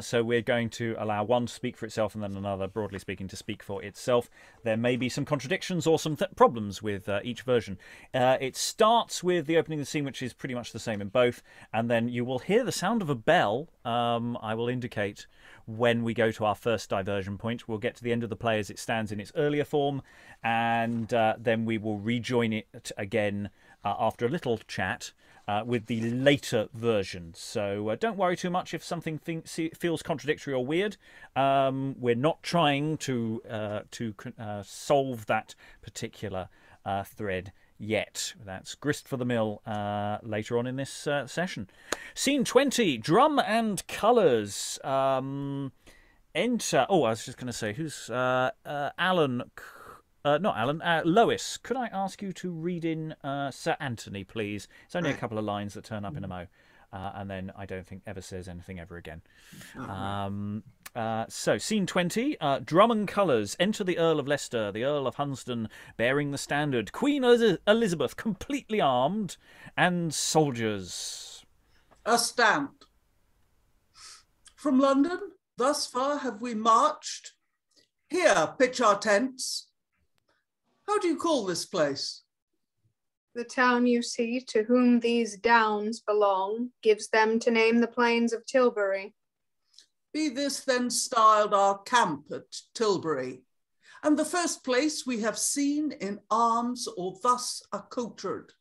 so we're going to allow one to speak for itself and then another, broadly speaking, to speak for itself. There may be some contradictions or some problems with each version. It starts with the opening of the scene, which is pretty much the same in both, and then you will hear the sound of a bell. I will indicate when we go to our first diversion point. We'll get to the end of the play as it stands in its earlier form, and then we will rejoin it again after a little chat with the later version. So don't worry too much if something feels contradictory or weird. We're not trying to solve that particular thread yet. That's grist for the mill later on in this session. Scene 20, Drum and Colours. Enter. Oh, I was just going to say, who's Alan? Not Alan. Lois. Could I ask you to read in Sir Anthony, please? It's only a couple of lines that turn up in a mo, and then I don't think ever says anything ever again. So, scene 20, Drum and Colours. Enter the Earl of Leicester, the Earl of Hunsdon, bearing the standard. Queen Elizabeth, completely armed, and soldiers. A stamp. From London, thus far have we marched, Here, pitch our tents. How do you call this place? The town you see, to whom these downs belong, gives them to name the plains of Tilbury. Be this then styled our camp at Tilbury, and the first place we have seen in arms or thus accoutred.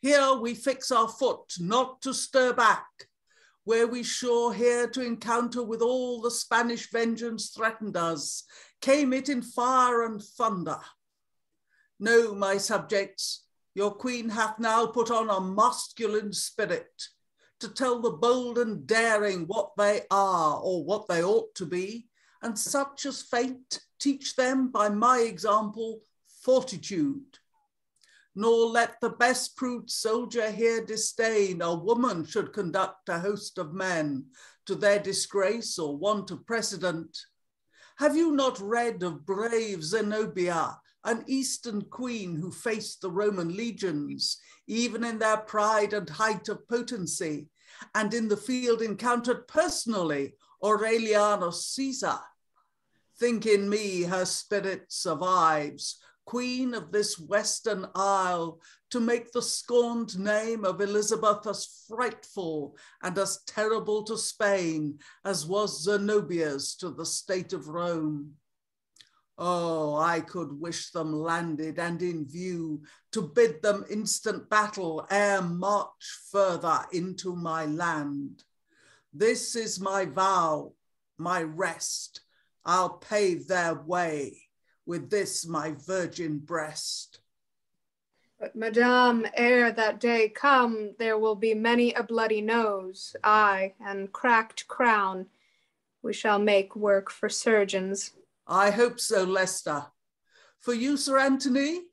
Here we fix our foot, not to stir back, where we sure here to encounter with all the Spanish vengeance threatened us, came it in fire and thunder. No, my subjects, your queen hath now put on a masculine spirit, to tell the bold and daring what they are or what they ought to be, and such as faint, teach them by my example, fortitude. Nor let the best proved soldier here disdain a woman should conduct a host of men to their disgrace or want of precedent. Have you not read of brave Zenobia, an Eastern queen who faced the Roman legions, even in their pride and height of potency, and in the field encountered personally Aurelianus Caesar? Think in me her spirit survives, queen of this Western Isle, to make the scorned name of Elizabeth as frightful and as terrible to Spain as was Zenobia's to the state of Rome. Oh, I could wish them landed and in view, to bid them instant battle ere march further into my land. This is my vow, my rest, I'll pave their way with this my virgin breast. But madame, ere that day come, there will be many a bloody nose, aye, and cracked crown. We shall make work for surgeons. I hope so, Leicester. For you, Sir Anthony,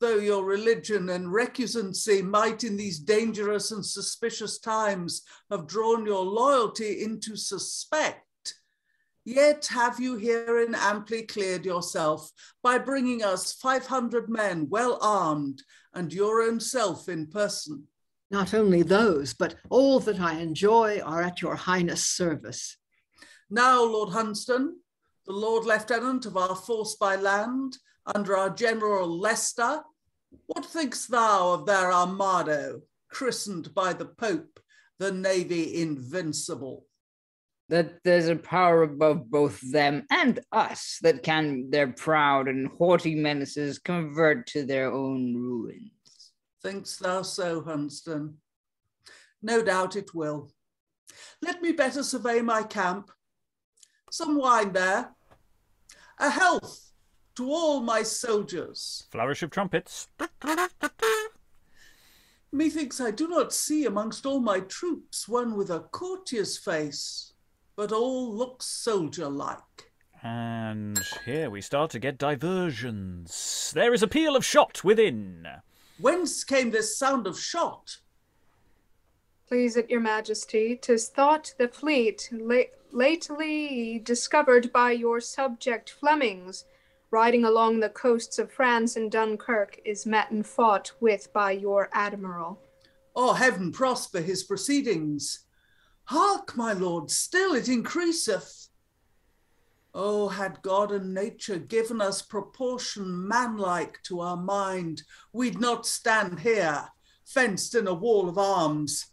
though your religion and recusancy might in these dangerous and suspicious times have drawn your loyalty into suspect, yet have you herein amply cleared yourself by bringing us 500 men well armed and your own self in person. Not only those, but all that I enjoy are at your highness' service. Now, Lord Hunsdon, the Lord Lieutenant of our force by land, under our General Leicester, what thinkst thou of their armado, christened by the Pope, the Navy Invincible? That there's a power above both them and us that can their proud and haughty menaces convert to their own ruins. Thinkst thou so, Hunsdon? No doubt it will. Let me better survey my camp. Some wine there. A health to all my soldiers. Flourish of trumpets. Methinks I do not see amongst all my troops one with a courtier's face, but all look soldier-like. And here we start to get diversions. There is a peal of shot within. Whence came this sound of shot? Please it, your majesty, 'tis thought the fleet lately discovered by your subject Flemings, riding along the coasts of France and Dunkirk, is met and fought with by your admiral. Oh, heaven prosper his proceedings. Hark, my lord, still it increaseth. Oh, had God and nature given us proportion manlike to our mind, we'd not stand here, fenced in a wall of arms,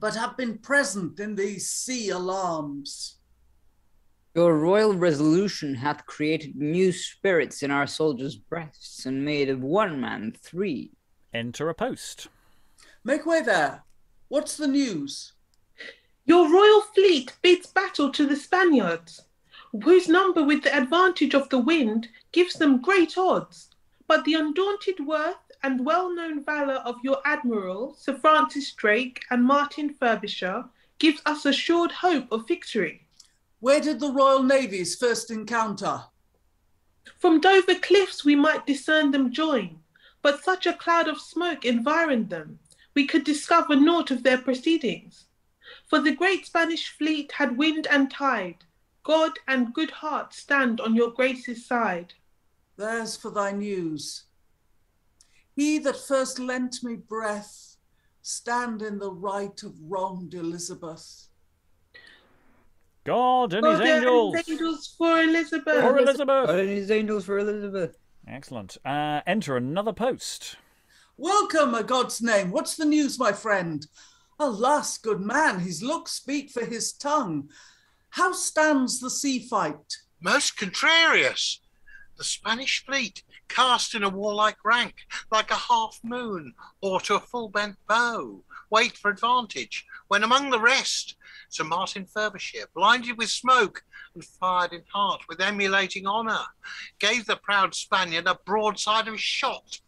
but have been present in these sea alarms. Your royal resolution hath created new spirits in our soldiers' breasts, and made of one man three. Enter a post. Make way there. What's the news? Your royal fleet bids battle to the Spaniards, whose number with the advantage of the wind gives them great odds. But the undaunted worth and well-known valour of your admiral, Sir Francis Drake and Martin Frobisher, gives us assured hope of victory. Where did the Royal Navies first encounter? From Dover cliffs we might discern them join, but such a cloud of smoke environed them, we could discover naught of their proceedings. For the great Spanish fleet had wind and tide. God and good heart stand on your grace's side. There's for thy news. He that first lent me breath, stand in the right of wronged Elizabeth. God and his angels. And his angels for Elizabeth. For Elizabeth. God and his angels for Elizabeth. Excellent. Enter another post. Welcome, a God's name. What's the news, my friend? Alas, good man, his looks speak for his tongue. How stands the sea fight? Most contrarious. The Spanish fleet, cast in a warlike rank, like a half moon, or to a full bent bow, wait for advantage, when among the rest, Sir Martin Frobisher, blinded with smoke, and fired in heart with emulating honour, gave the proud Spaniard a broadside of shot,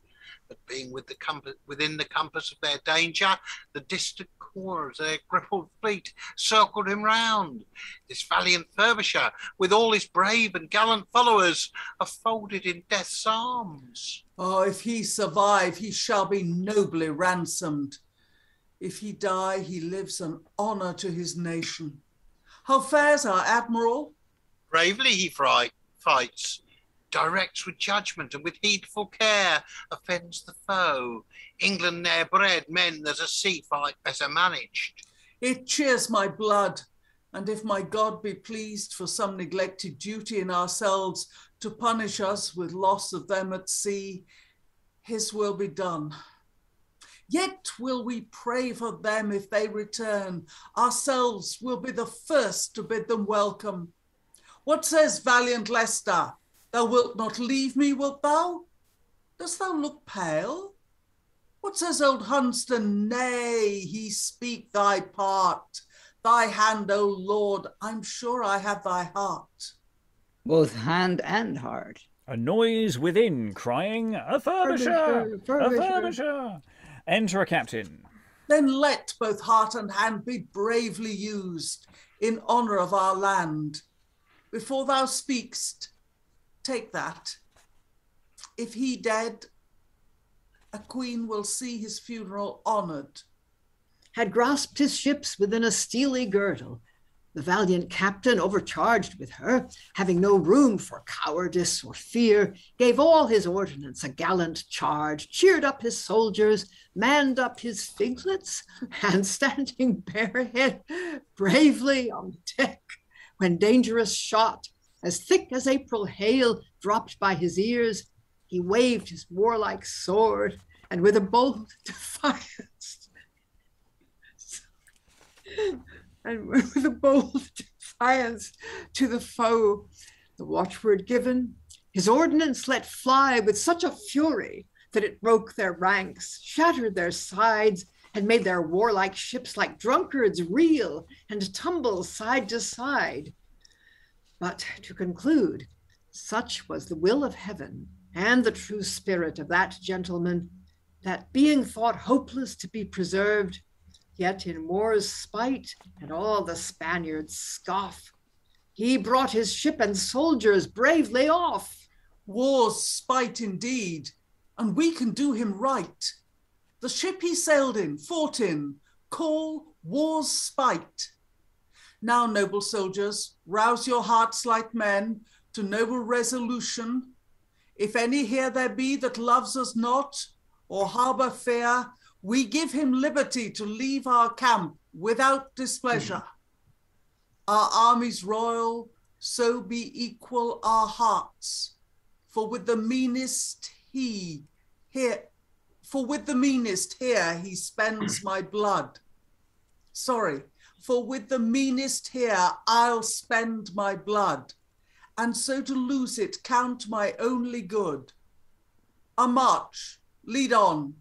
but being within the compass of their danger, the distant corners of their crippled fleet circled him round. This valiant Frobisher, with all his brave and gallant followers, are folded in death's arms. Oh, if he survive, he shall be nobly ransomed. If he die, he lives an honour to his nation. How fares our Admiral? Bravely he fights. Directs with judgment and with heedful care, offends the foe. England ne'er bred men that a sea fight better managed. It cheers my blood, and if my God be pleased for some neglected duty in ourselves to punish us with loss of them at sea, his will be done. Yet will we pray for them if they return. Ourselves will be the first to bid them welcome. What says valiant Leicester? Thou wilt not leave me, wilt thou? Dost thou look pale? What says old Hunsdon? Nay, he speak thy part. Thy hand, O Lord, I'm sure I have thy heart. Both hand and heart. A noise within, crying, a Frobisher, a Frobisher. Enter a captain. Then let both heart and hand be bravely used in honour of our land. Before thou speak'st, take that. If he dead, a queen will see his funeral honoured. Had grasped his ships within a steely girdle, the valiant captain, overcharged with her, having no room for cowardice or fear, gave all his ordnance a gallant charge, cheered up his soldiers, manned up his figlets, and standing barehead bravely on deck, when dangerous shot, as thick as April hail, dropped by his ears, he waved his warlike sword, and with a bold defiance, to the foe, the watchword given, his ordnance let fly with such a fury that it broke their ranks, shattered their sides, and made their warlike ships like drunkards reel and tumble side to side. But to conclude, such was the will of heaven and the true spirit of that gentleman, that being thought hopeless to be preserved, yet in war's spite and all the Spaniards' scoff, he brought his ship and soldiers bravely off. War's spite indeed, and we can do him right. The ship he sailed in, fought in, call war's spite. Now, noble soldiers, rouse your hearts like men to noble resolution. If any here there be that loves us not or harbour fear, we give him liberty to leave our camp without displeasure. Our armies royal, so be equal our hearts. For with the meanest here he spends my blood. For with the meanest here I'll spend my blood, and so to lose it count my only good. A march, lead on,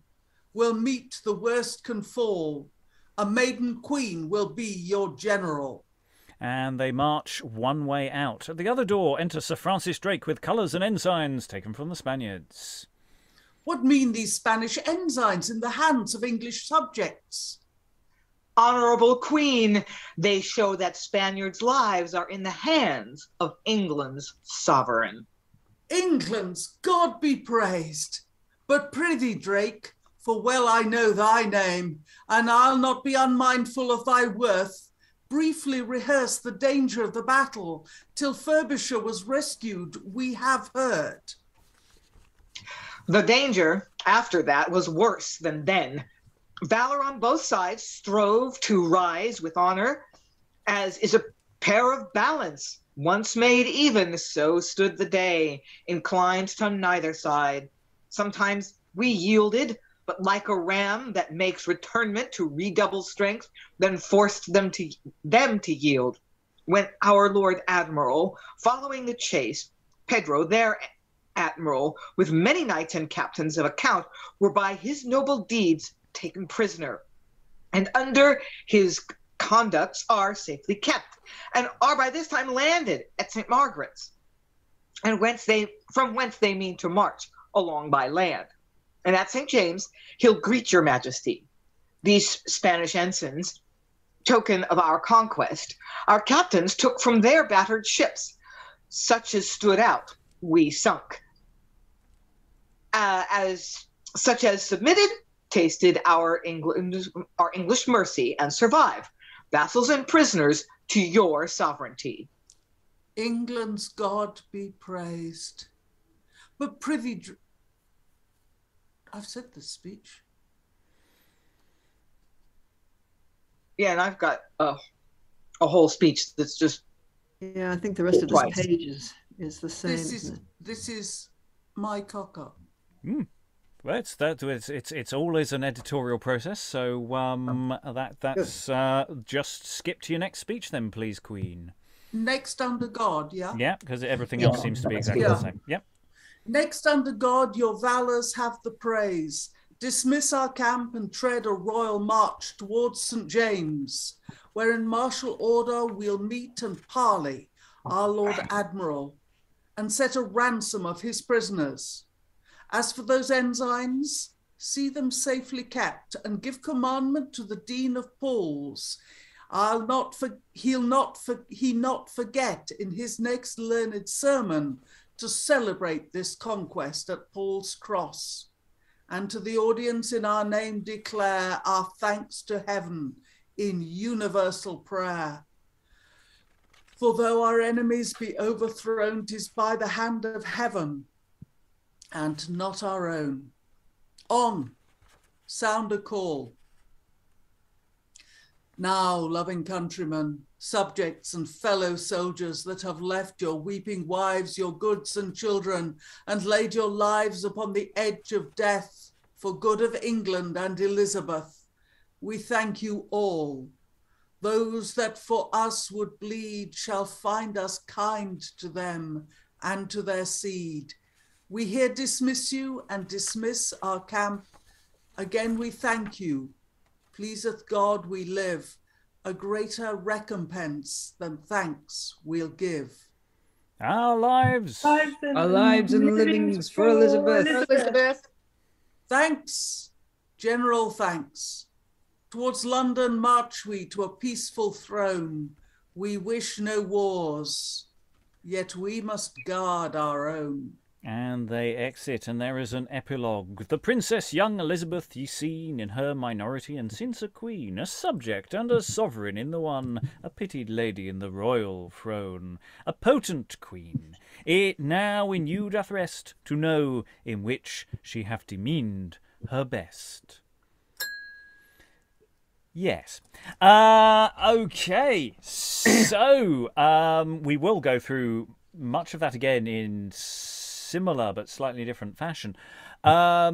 will meet the worst can fall. A maiden queen will be your general. And they march one way out. At the other door enter Sir Francis Drake with colours and ensigns taken from the Spaniards. What mean these Spanish ensigns in the hands of English subjects? Honourable Queen, they show that Spaniards' lives are in the hands of England's sovereign. England's, God be praised. But prithee, Drake, for well I know thy name, and I'll not be unmindful of thy worth, briefly rehearse the danger of the battle. Till Frobisher was rescued, we have heard. The danger after that was worse than then. Valor on both sides strove to rise with honor, as is Pair of balance, once made even, so stood the day, inclined to neither side. Sometimes we yielded, but like a ram that makes returnment to redouble strength, then forced them to yield. When our Lord Admiral, following the chase, Pedro, their admiral, with many knights and captains of account, were by his noble deeds taken prisoner, and under his conducts are safely kept, and are by this time landed at St. Margaret's, and from whence they mean to march along by land. And at St. James, he'll greet your majesty. These Spanish ensigns, token of our conquest, our captains took from their battered ships, such as stood out, we sunk. Such as submitted, tasted our English mercy and survived, vassals and prisoners to your sovereignty. England's God be praised. But privy, I've said this speech. Yeah, and I've got a whole speech that's just. Yeah, I think the rest of this page is the same. This is my cock up. Mm. Well, it's always an editorial process. So that's just skip to your next speech then, please, Queen. Next under God, yeah. Yeah, because everything else seems to be exactly the same. Yep. Next under God, your valors have the praise. Dismiss our camp and tread a royal march towards St. James, where in martial order we'll meet and parley, our Lord Admiral, and set a ransom of his prisoners. As for those ensigns, see them safely kept, and give commandment to the Dean of Paul's. He'll not forget in his next learned sermon to celebrate this conquest at Paul's Cross. And to the audience in our name declare our thanks to heaven in universal prayer. For though our enemies be overthrown, 'tis by the hand of heaven and not our own. On, sound a call. Now, loving countrymen, subjects and fellow soldiers that have left your weeping wives, your goods and children, and laid your lives upon the edge of death for good of England and Elizabeth, we thank you all. Those that for us would bleed shall find us kind to them and to their seed. We here dismiss you and dismiss our camp. Again, we thank you. Pleaseth God we live. A greater recompense than thanks we'll give. Our lives and livings for Elizabeth. Thanks, general thanks. Towards London march we to a peaceful throne. We wish no wars, yet we must guard our own. And they exit, and there is an epilogue. The princess young Elizabeth ye seen, in her minority, and since a queen, a subject and a sovereign in the one, a pitied lady in the royal throne, a potent queen, it now in you doth rest, to know in which she hath demeaned her best. Yes. Okay, so we will go through much of that again in similar but slightly different fashion. That's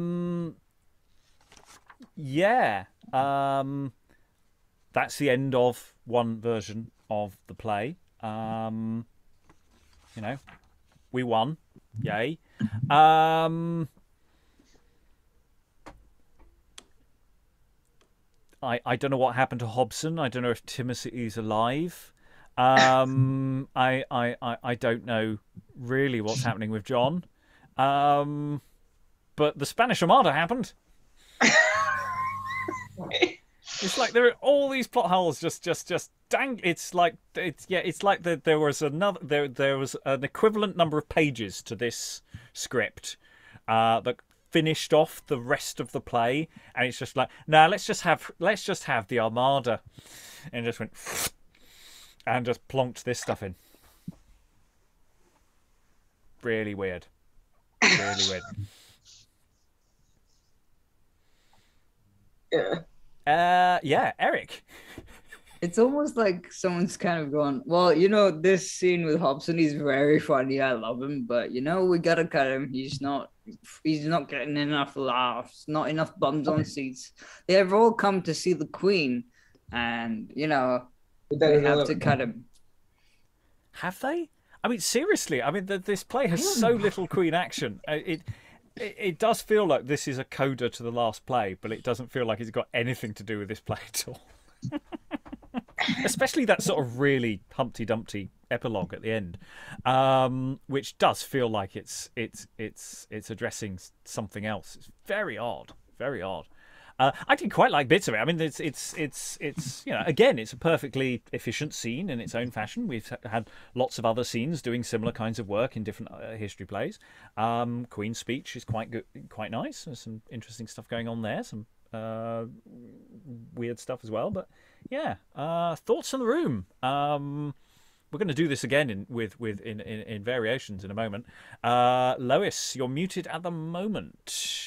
the end of one version of the play. You know, we won. Yay. I don't know what happened to Hobson. I don't know if Timothy is alive. I don't know really what's happening with John, but the Spanish Armada happened. It's like there are all these plot holes, just dang. There was an equivalent number of pages to this script that finished off the rest of the play, and it's just like, now let's just have the Armada, and just went. And just plonked this stuff in. Really weird. Really weird. Yeah. Eric. It's almost like someone's kind of gone, well, you know, this scene with Hobson, he's very funny. I love him, but you know, we gotta cut him. He's not getting enough laughs, not enough bums on seats. They have all come to see the Queen, and you know, they have to cut him. Have they? I mean, seriously. I mean, this play has so little Queen action. It does feel like this is a coda to the last play, but it doesn't feel like it's got anything to do with this play at all. Especially that sort of really Humpty Dumpty epilogue at the end, which does feel like it's addressing something else. It's very odd, very odd. I did quite like bits of it. I mean, it's you know, again, it's a perfectly efficient scene in its own fashion. We've had lots of other scenes doing similar kinds of work in different history plays. Queen's speech is quite good, quite nice. There's some interesting stuff going on there. Some weird stuff as well, but yeah. Thoughts in the room. We're going to do this again in variations in a moment. Lois, you're muted at the moment.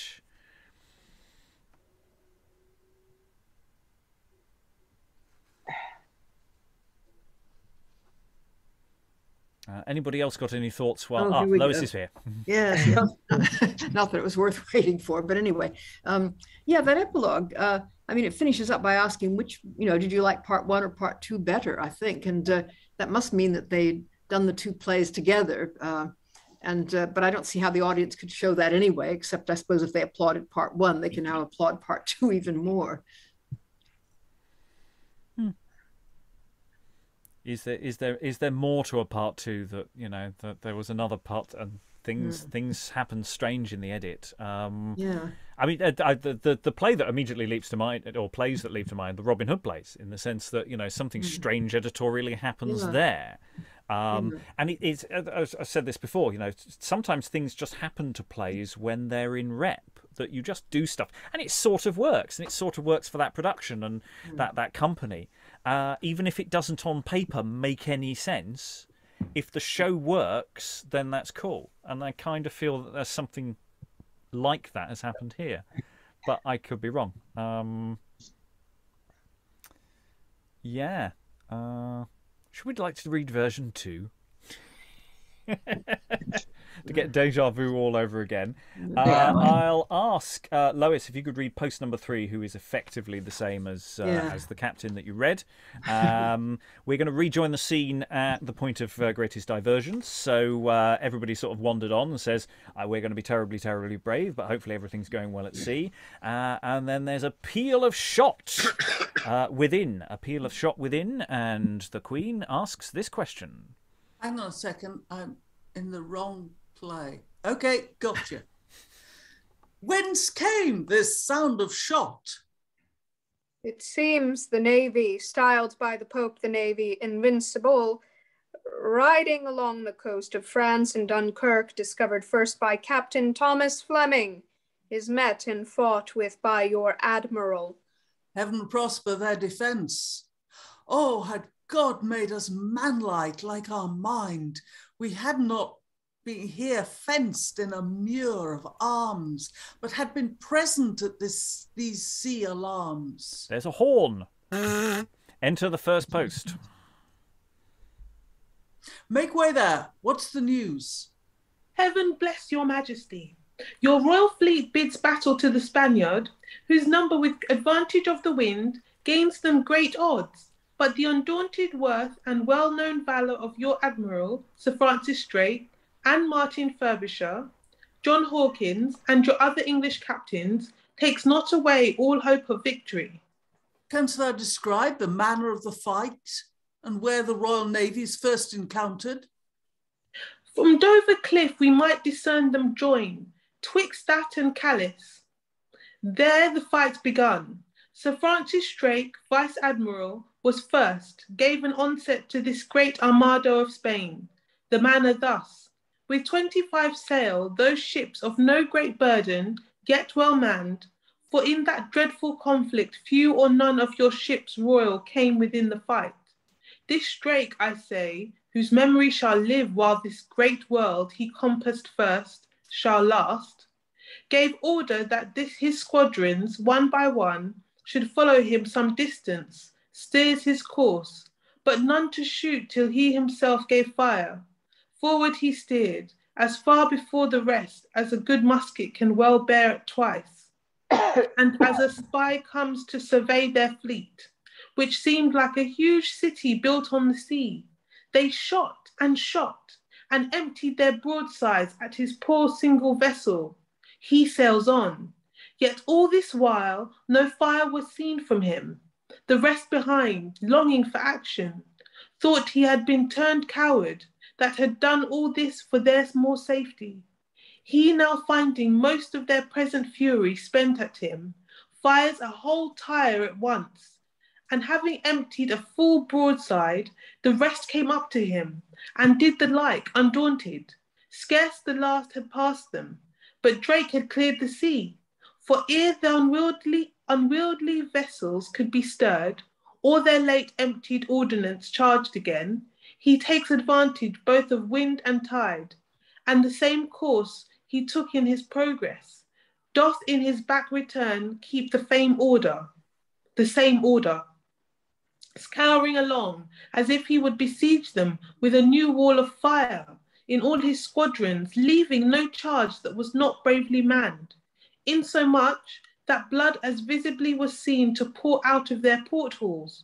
Anybody else got any thoughts? Well, Lois is here. Yes, not that it was worth waiting for, but anyway, yeah, that epilogue. I mean, it finishes up by asking which, you know, did you like part one or part two better? I think, and that must mean that they'd done the two plays together. But I don't see how the audience could show that anyway, except I suppose if they applauded part one, they can now applaud part two even more. Is there more to a part two, that, you know, that there was another part and things happen strange in the edit? Yeah. I mean, the play that immediately leaps to mind, or plays that leap to mind, the Robin Hood plays, in the sense that, you know, something strange editorially happens there. And it's, I've said this before, you know, sometimes things just happen to plays when they're in rep, that you just do stuff and it sort of works, and it sort of works for that production and that company. Even if it doesn't on paper make any sense, if the show works, then that's cool. And I kind of feel that there's something like that has happened here, but I could be wrong. Yeah. Should we like to read version 2? To get deja vu all over again. I'll ask Lois if you could read post number 3, who is effectively the same as the captain that you read. We're going to rejoin the scene at the point of greatest divergence. So everybody sort of wandered on and says, we're going to be terribly, terribly brave, but hopefully everything's going well at sea. And then there's a peal of shot within. A peal of shot within, and the Queen asks this question. Hang on a second, I'm in the wrong play. Okay, gotcha. Whence came this sound of shot? It seems the Navy, styled by the Pope the Navy Invincible, riding along the coast of France in Dunkirk, discovered first by Captain Thomas Fleming, is met and fought with by your Admiral. Heaven prosper their defense. Oh, had God made us manlike like our mind, we had not been here fenced in a muir of arms, but had been present at these sea alarms. There's a horn. Enter the first post. Make way there. What's the news? Heaven bless your Majesty. Your royal fleet bids battle to the Spaniard, whose number with advantage of the wind gains them great odds. But the undaunted worth and well-known valour of your Admiral, Sir Francis Drake, and Martin Frobisher, John Hawkins, and your other English captains, takes not away all hope of victory. Canst thou describe the manner of the fight and where the Royal Navy is first encountered? From Dover Cliff we might discern them join, twixt that and Callis. There the fight's begun. Sir Francis Drake, Vice Admiral, was first, gave an onset to this great armada of Spain. The manner thus: with 25 sail, those ships of no great burden, yet well manned, for in that dreadful conflict few or none of your ships royal came within the fight. This Drake, I say, whose memory shall live while this great world he compassed first shall last, gave order that his squadrons, one by one, should follow him some distance, stays his course, but none to shoot till he himself gave fire. Forward he steered, as far before the rest as a good musket can well bear at twice, and as a spy comes to survey their fleet, which seemed like a huge city built on the sea. They shot and shot, and emptied their broadsides at his poor single vessel. He sails on, yet all this while no fire was seen from him. The rest behind, longing for action, thought he had been turned coward, that had done all this for their more safety. He, now finding most of their present fury spent at him, fires a whole tire at once, and having emptied a full broadside, the rest came up to him, and did the like undaunted. Scarce the last had passed them, but Drake had cleared the sea, for ere the unwieldy vessels could be stirred, or their late emptied ordnance charged again, he takes advantage both of wind and tide, and the same course he took in his progress, doth in his back return keep the same order, scouring along as if he would besiege them with a new wall of fire, in all his squadrons, leaving no charge that was not bravely manned, insomuch that blood as visibly was seen to pour out of their portholes,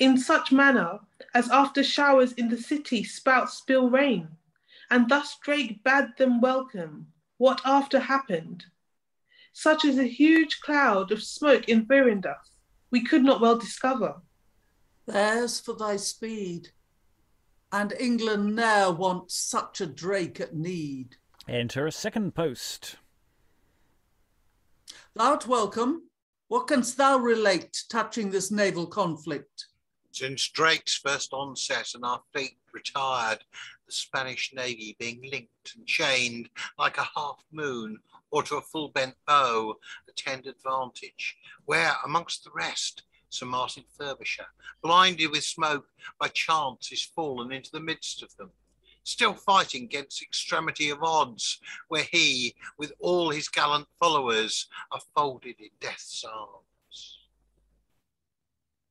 in such manner as after showers in the city spouts spill rain. And thus Drake bade them welcome what after happened, such as a huge cloud of smoke environed us, we could not well discover. There's for thy speed, and England ne'er wants such a Drake at need. Enter a second post. Thou'rt welcome. What canst thou relate touching this naval conflict? Since Drake's first onset and our fleet retired, the Spanish Navy being linked and chained like a half moon or to a full bent bow, attend advantage, where amongst the rest, Sir Martin Frobisher, blinded with smoke, by chance is fallen into the midst of them, still fighting against extremity of odds, where he, with all his gallant followers, are folded in death's arms.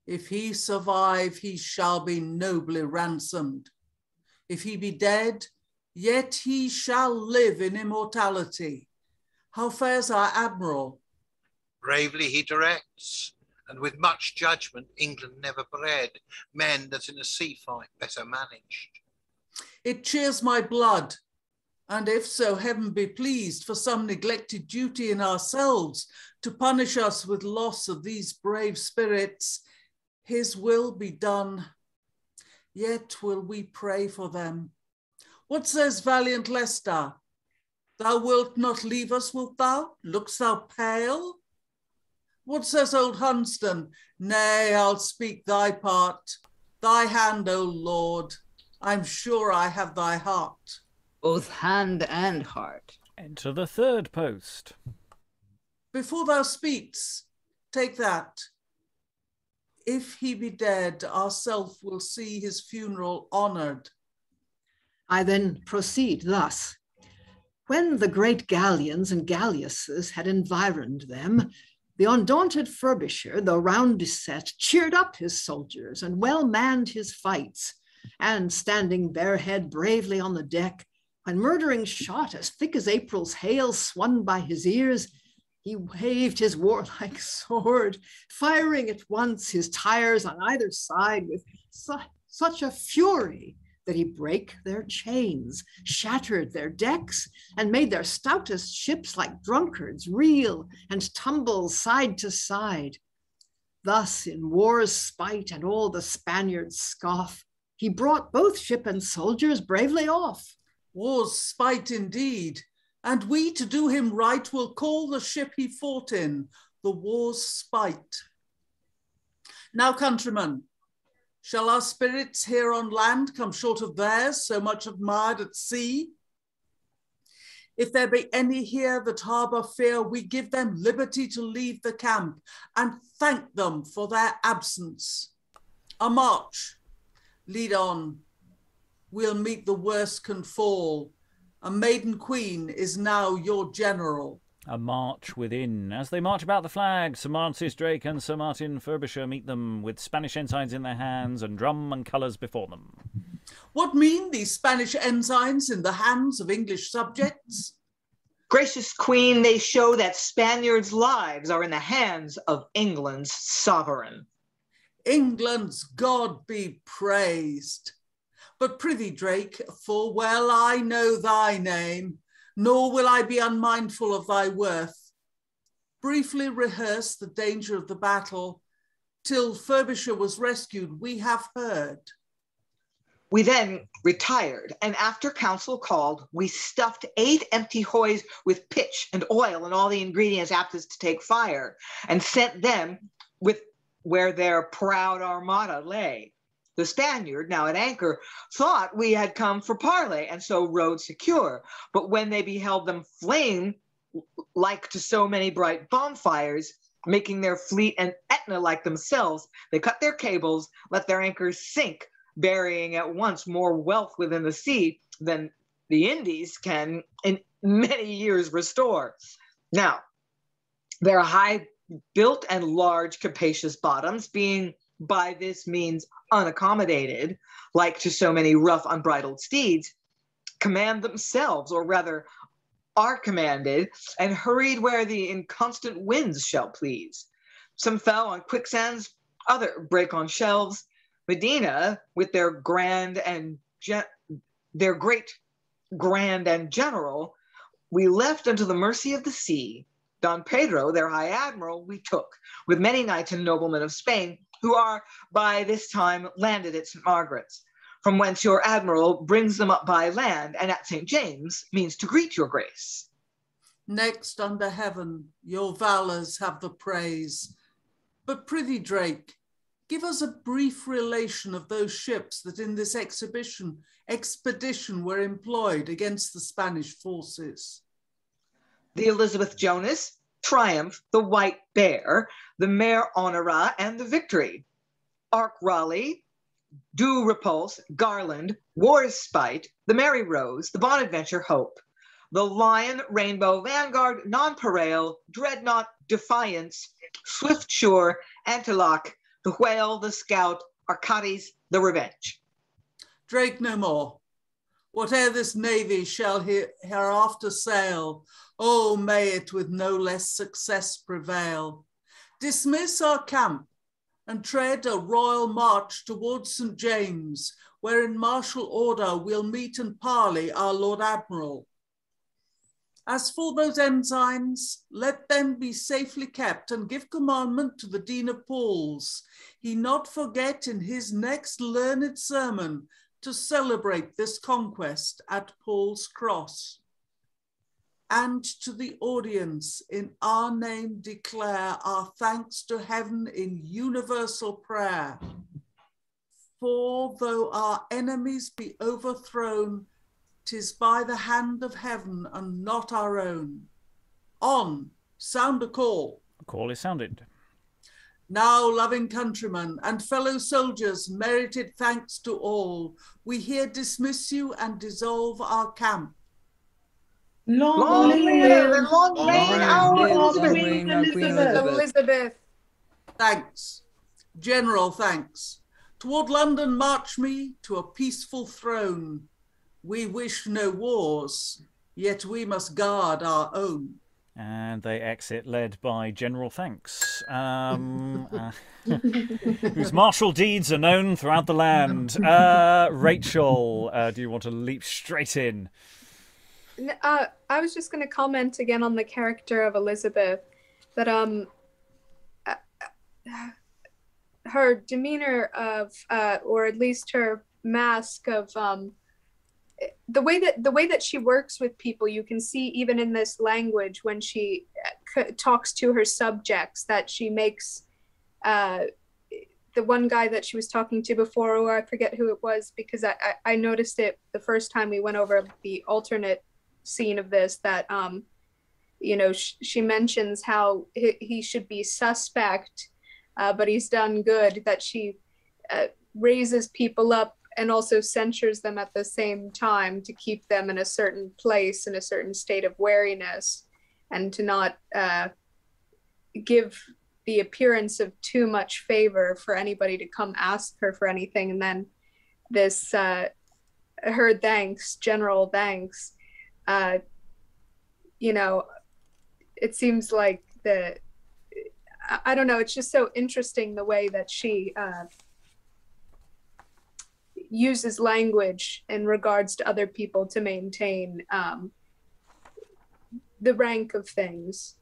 If he survive, he shall be nobly ransomed. If he be dead, yet he shall live in immortality. How fares our admiral? Bravely he directs, and with much judgment England never bred men that in a sea fight better managed. It cheers my blood, and if so, heaven be pleased, for some neglected duty in ourselves to punish us with loss of these brave spirits, his will be done. Yet will we pray for them. What says valiant Leicester? Thou wilt not leave us, wilt thou? Look'st thou pale? What says old Hunsdon? Nay, I'll speak thy part. Thy hand, O Lord. I'm sure I have thy heart. Both hand and heart. Enter the third post. Before thou speaks, take that. If he be dead, ourself will see his funeral honoured. I then proceed thus. When the great galleons and galliasses had environed them, the undaunted Frobisher, though roundly set, cheered up his soldiers and well manned his fights, and standing barehead bravely on the deck, when murdering shot as thick as April's hail swung by his ears, he waved his warlike sword, firing at once his tires on either side with such a fury that he brake their chains, shattered their decks, and made their stoutest ships like drunkards reel and tumble side to side. Thus in war's spite and all the Spaniards' scoff, he brought both ship and soldiers bravely off. War's spite indeed, and we to do him right will call the ship he fought in the war's spite. Now, countrymen, shall our spirits here on land come short of theirs, so much admired at sea? If there be any here that harbour fear, we give them liberty to leave the camp and thank them for their absence. A march. Lead on, we'll meet the worst can fall. A maiden queen is now your general. a march within. As they march about the flag, Sir Francis Drake and Sir Martin Frobisher meet them with Spanish ensigns in their hands and drum and colours before them. What mean these Spanish ensigns in the hands of English subjects? Gracious Queen, they show that Spaniards' lives are in the hands of England's sovereign. England's God be praised. But prithee, Drake, for well I know thy name, nor will I be unmindful of thy worth. Briefly rehearse the danger of the battle. Till Frobisher was rescued, we have heard. We then retired, and after council called, we stuffed 8 empty hoys with pitch and oil and all the ingredients apt to take fire, and sent them with where their proud armada lay. The Spaniard, now at anchor, thought we had come for parley, and so rode secure. But when they beheld them flame like to so many bright bonfires, making their fleet and Etna like themselves, they cut their cables, let their anchors sink, burying at once more wealth within the sea than the Indies can in many years restore. Now, their high-built and large capacious bottoms, being by this means unaccommodated, like to so many rough unbridled steeds, command themselves, or rather are commanded, and hurried where the inconstant winds shall please. Some fell on quicksands, other break on shelves. Medina, with their great grand and general, we left unto the mercy of the sea. Don Pedro, their high admiral, we took, with many knights and noblemen of Spain, who are by this time landed at St. Margaret's, from whence your admiral brings them up by land, and at St. James means to greet your grace. Next under heaven, your valors have the praise. But prithee, Drake, give us a brief relation of those ships that in this expedition were employed against the Spanish forces. The Elizabeth Jonas, Triumph, the White Bear, the Mare Honora, and the Victory. Ark Raleigh, Due Repulse, Garland, War's Spite, the Mary Rose, the Bonadventure Hope, the Lion, Rainbow, Vanguard, Nonpareil, Dreadnought, Defiance, Swiftsure, Antelope, the Whale, the Scout, Arcades, the Revenge. Drake, no more. Whate'er this navy shall hereafter sail, oh, may it with no less success prevail. Dismiss our camp and tread a royal march towards St. James, where in martial order we'll meet and parley our Lord Admiral. As for those ensigns, let them be safely kept, and give commandment to the Dean of Paul's. He not forget in his next learned sermon to celebrate this conquest at Paul's Cross. And to the audience in our name declare our thanks to heaven in universal prayer. For though our enemies be overthrown, 'tis by the hand of heaven and not our own. On, sound a call. A call is sounded. Now, loving countrymen and fellow soldiers, merited thanks to all, we here dismiss you and dissolve our camp. Long live our Queen Elizabeth. Thanks. General, thanks. Toward London march me to a peaceful throne. We wish no wars, yet we must guard our own. And they exit, led by General Thanks, whose martial deeds are known throughout the land. Rachel, do you want to leap straight in? I was just going to comment again on the character of Elizabeth, that her demeanor of, or at least her mask of, the way that she works with people, you can see even in this language when she talks to her subjects, that she makes the one guy that she was talking to before, or I forget who it was, because I noticed it the first time we went over the alternate scene of this, that you know, she mentions how he should be suspect, but he's done good, that she raises people up and also censures them at the same time to keep them in a certain place, in a certain state of wariness. and to not give the appearance of too much favor for anybody to come ask her for anything. And then this her thanks, general thanks, you know, it seems like the, I don't know, it's just so interesting the way that she uses language in regards to other people to maintain the rank of things.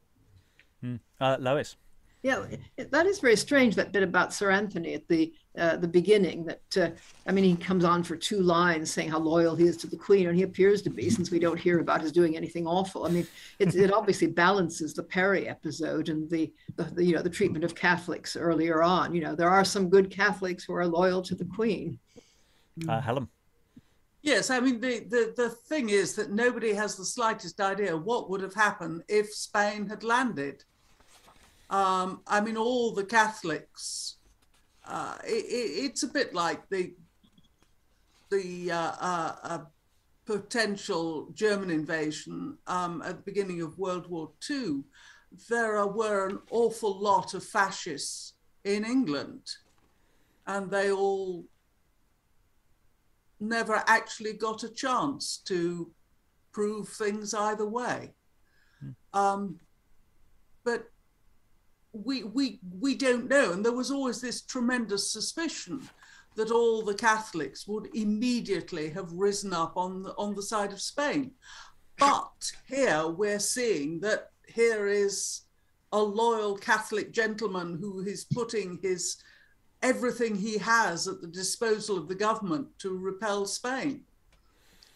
Lois. Yeah, that is very strange, that bit about Sir Anthony at the beginning, that, I mean, he comes on for two lines saying how loyal he is to the Queen, and he appears to be, since we don't hear about his doing anything awful. I mean, it obviously balances the Perry episode and the you know, the treatment of Catholics earlier on. You know, there are some good Catholics who are loyal to the Queen. Helen. Yes, I mean, the thing is that nobody has the slightest idea what would have happened if Spain had landed. I mean, all the Catholics, it's a bit like the potential German invasion at the beginning of World War II. There were an awful lot of fascists in England, and they all never actually got a chance to prove things either way. But we don't know, and there was always this tremendous suspicion that all the Catholics would immediately have risen up on the side of Spain. But here we're seeing that here is a loyal Catholic gentleman who is putting his everything he has at the disposal of the government to repel Spain,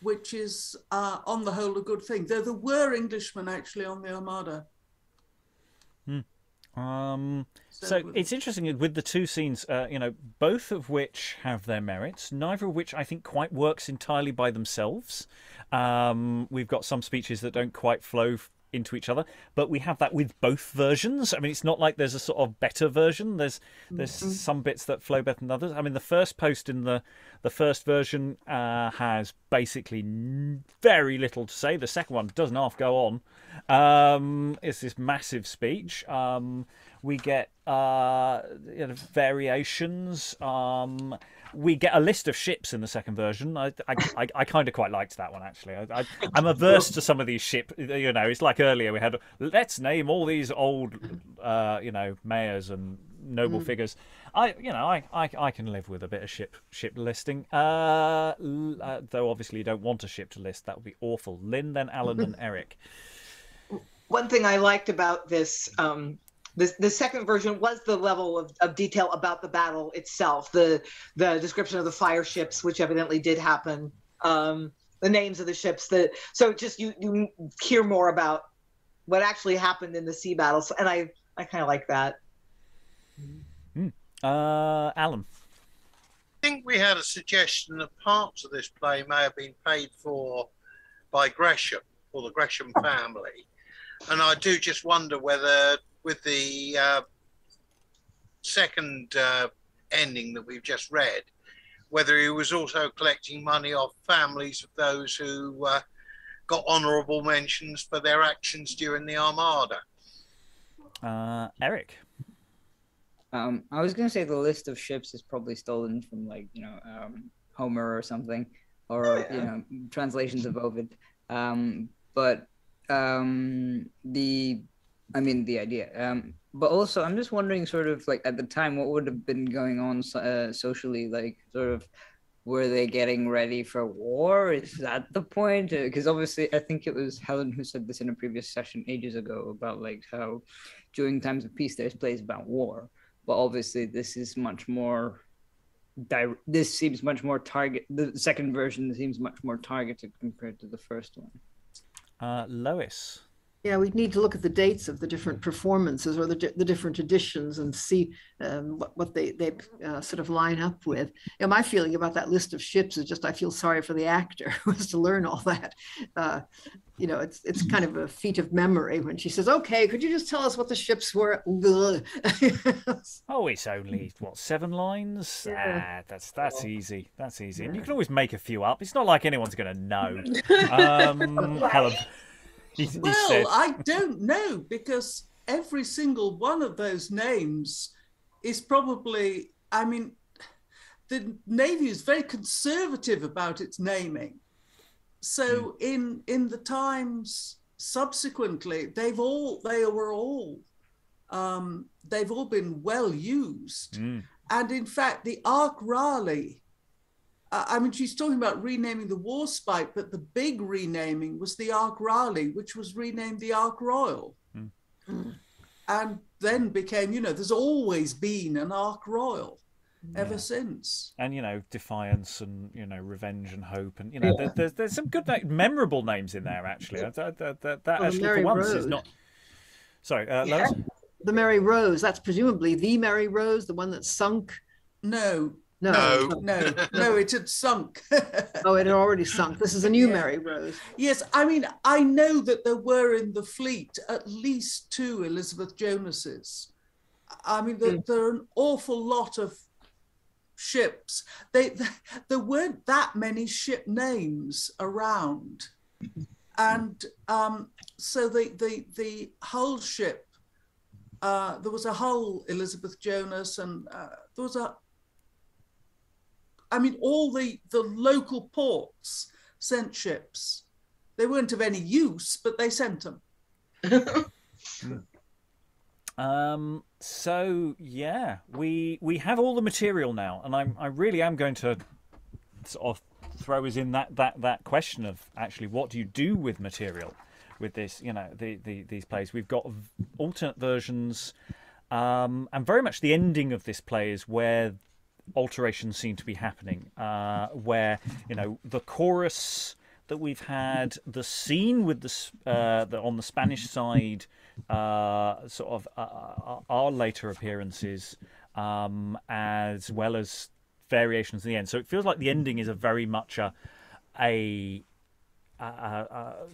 which is on the whole a good thing, though there were Englishmen actually on the Armada. So it's interesting with the two scenes, you know, both of which have their merits, neither of which I think quite works entirely by themselves. We've got some speeches that don't quite flow into each other, but we have that with both versions. I mean, it's not like there's a sort of better version. There's some bits that flow better than others. I mean, the first post in the first version has basically very little to say. The second one doesn't half go on. It's this massive speech. We get you know, variations. We get a list of ships in the second version. I kind of quite liked that one, actually. I'm averse to some of these ships. You know, it's like earlier we had, let's name all these old, you know, mayors and noble figures. I can live with a bit of ship listing. Though obviously you don't want a ship to list. That would be awful. Lynn, then Alan, and Eric. One thing I liked about this. The second version was the level of detail about the battle itself, the description of the fire ships, which evidently did happen, the names of the ships. So just you hear more about what actually happened in the sea battles, and I kind of like that. Alan. I think we had a suggestion that parts of this play may have been paid for by Gresham or the Gresham family, and I do just wonder whether with the second ending that we've just read, whether he was also collecting money off families of those who got honourable mentions for their actions during the Armada. Eric? I was going to say the list of ships is probably stolen from, like, you know, Homer or something, or, you know, translations of Ovid. I mean, the idea, but also I'm just wondering sort of like at the time, what would have been going on socially, like sort of, were they getting ready for war? Is that the point? Because obviously I think it was Helen who said this in a previous session ages ago about like how during times of peace, there's plays about war, but obviously this is much more, this seems much more target, the second version seems much more targeted compared to the first one. Lois. Yeah, we'd need to look at the dates of the different performances or the different editions and see what they sort of line up with. And my feeling about that list of ships is just I feel sorry for the actor who has to learn all that. You know, it's kind of a feat of memory when she says, "Okay, could you just tell us what the ships were?" Oh, it's only what, 7 lines? Yeah. Ah, that's easy. That's easy. Yeah. And you can always make a few up. It's not like anyone's going to know. Helen. Well, said. I don't know, because every single one of those names is probably, I mean, the Navy is very conservative about its naming. So in the times subsequently, they've all been well used. Mm. And in fact, the Ark Raleigh, I mean, she's talking about renaming the Warspite, but the big renaming was the Ark Raleigh, which was renamed the Ark Royal. Mm. Mm. And then became, you know, there's always been an Ark Royal ever since. And, you know, Defiance and, you know, Revenge and Hope. And, you know, there's some good, memorable names in there, actually. That actually, Mary for once, Rose. Is not... Sorry, Lois? The Mary Rose, that's presumably the Mary Rose, the one that sunk? No, it had sunk. Oh, it had already sunk. This is a new Mary Rose. Yes, I mean, I know that there were in the fleet at least 2 Elizabeth Jonases. I mean, there are an awful lot of ships. There weren't that many ship names around. And so the hull ship, there was a whole Elizabeth Jonas, and there was a, I mean, all the local ports sent ships. They weren't of any use, but they sent them. So yeah, we have all the material now, and I really am going to sort of throw us in that question of actually what do you do with material? With this, you know, these plays, we've got alternate versions, and very much the ending of this play is where alterations seem to be happening. Where, you know, the chorus that we've had, the scene with the on the Spanish side, sort of our later appearances, as well as variations in the end. So it feels like the ending is a very much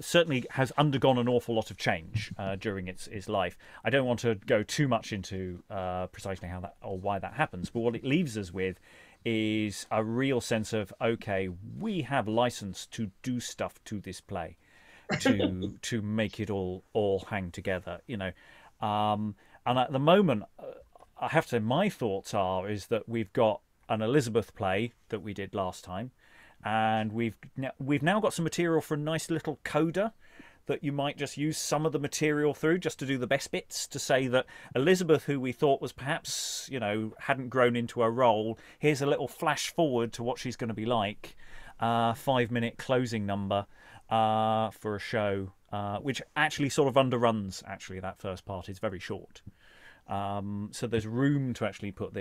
certainly has undergone an awful lot of change during its life. I don't want to go too much into precisely how that or why that happens, but what it leaves us with is a real sense of, okay, we have license to do stuff to this play, to make it all hang together, you know. And at the moment, I have to say my thoughts is that we've got an Elizabeth play that we did last time, and we've now got some material for a nice little coda that you might just use some of the material through just to do the best bits, to say that Elizabeth, who we thought was perhaps, you know, hadn't grown into her role, here's a little flash forward to what she's going to be like, 5-minute closing number for a show, which actually sort of underruns, actually, that first part. It's very short. So there's room to actually put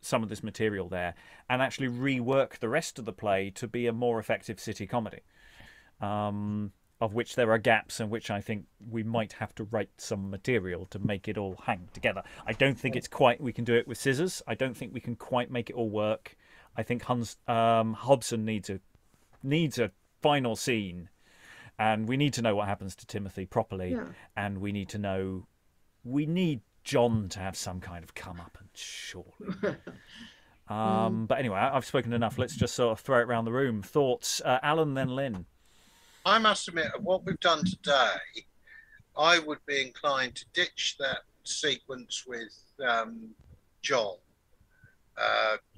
some of this material there and actually rework the rest of the play to be a more effective city comedy, of which there are gaps in which I think we might have to write some material to make it all hang together. I don't think it's quite, we can do it with scissors. I don't think we can quite make it all work. I think Hobson needs a final scene, and we need to know what happens to Timothy properly. Yeah. And we need John to have some kind of come up, and surely. But anyway, I've spoken enough. Let's just sort of throw it around the room. Thoughts, Alan, then Lynn. I must admit, what we've done today, I would be inclined to ditch that sequence with John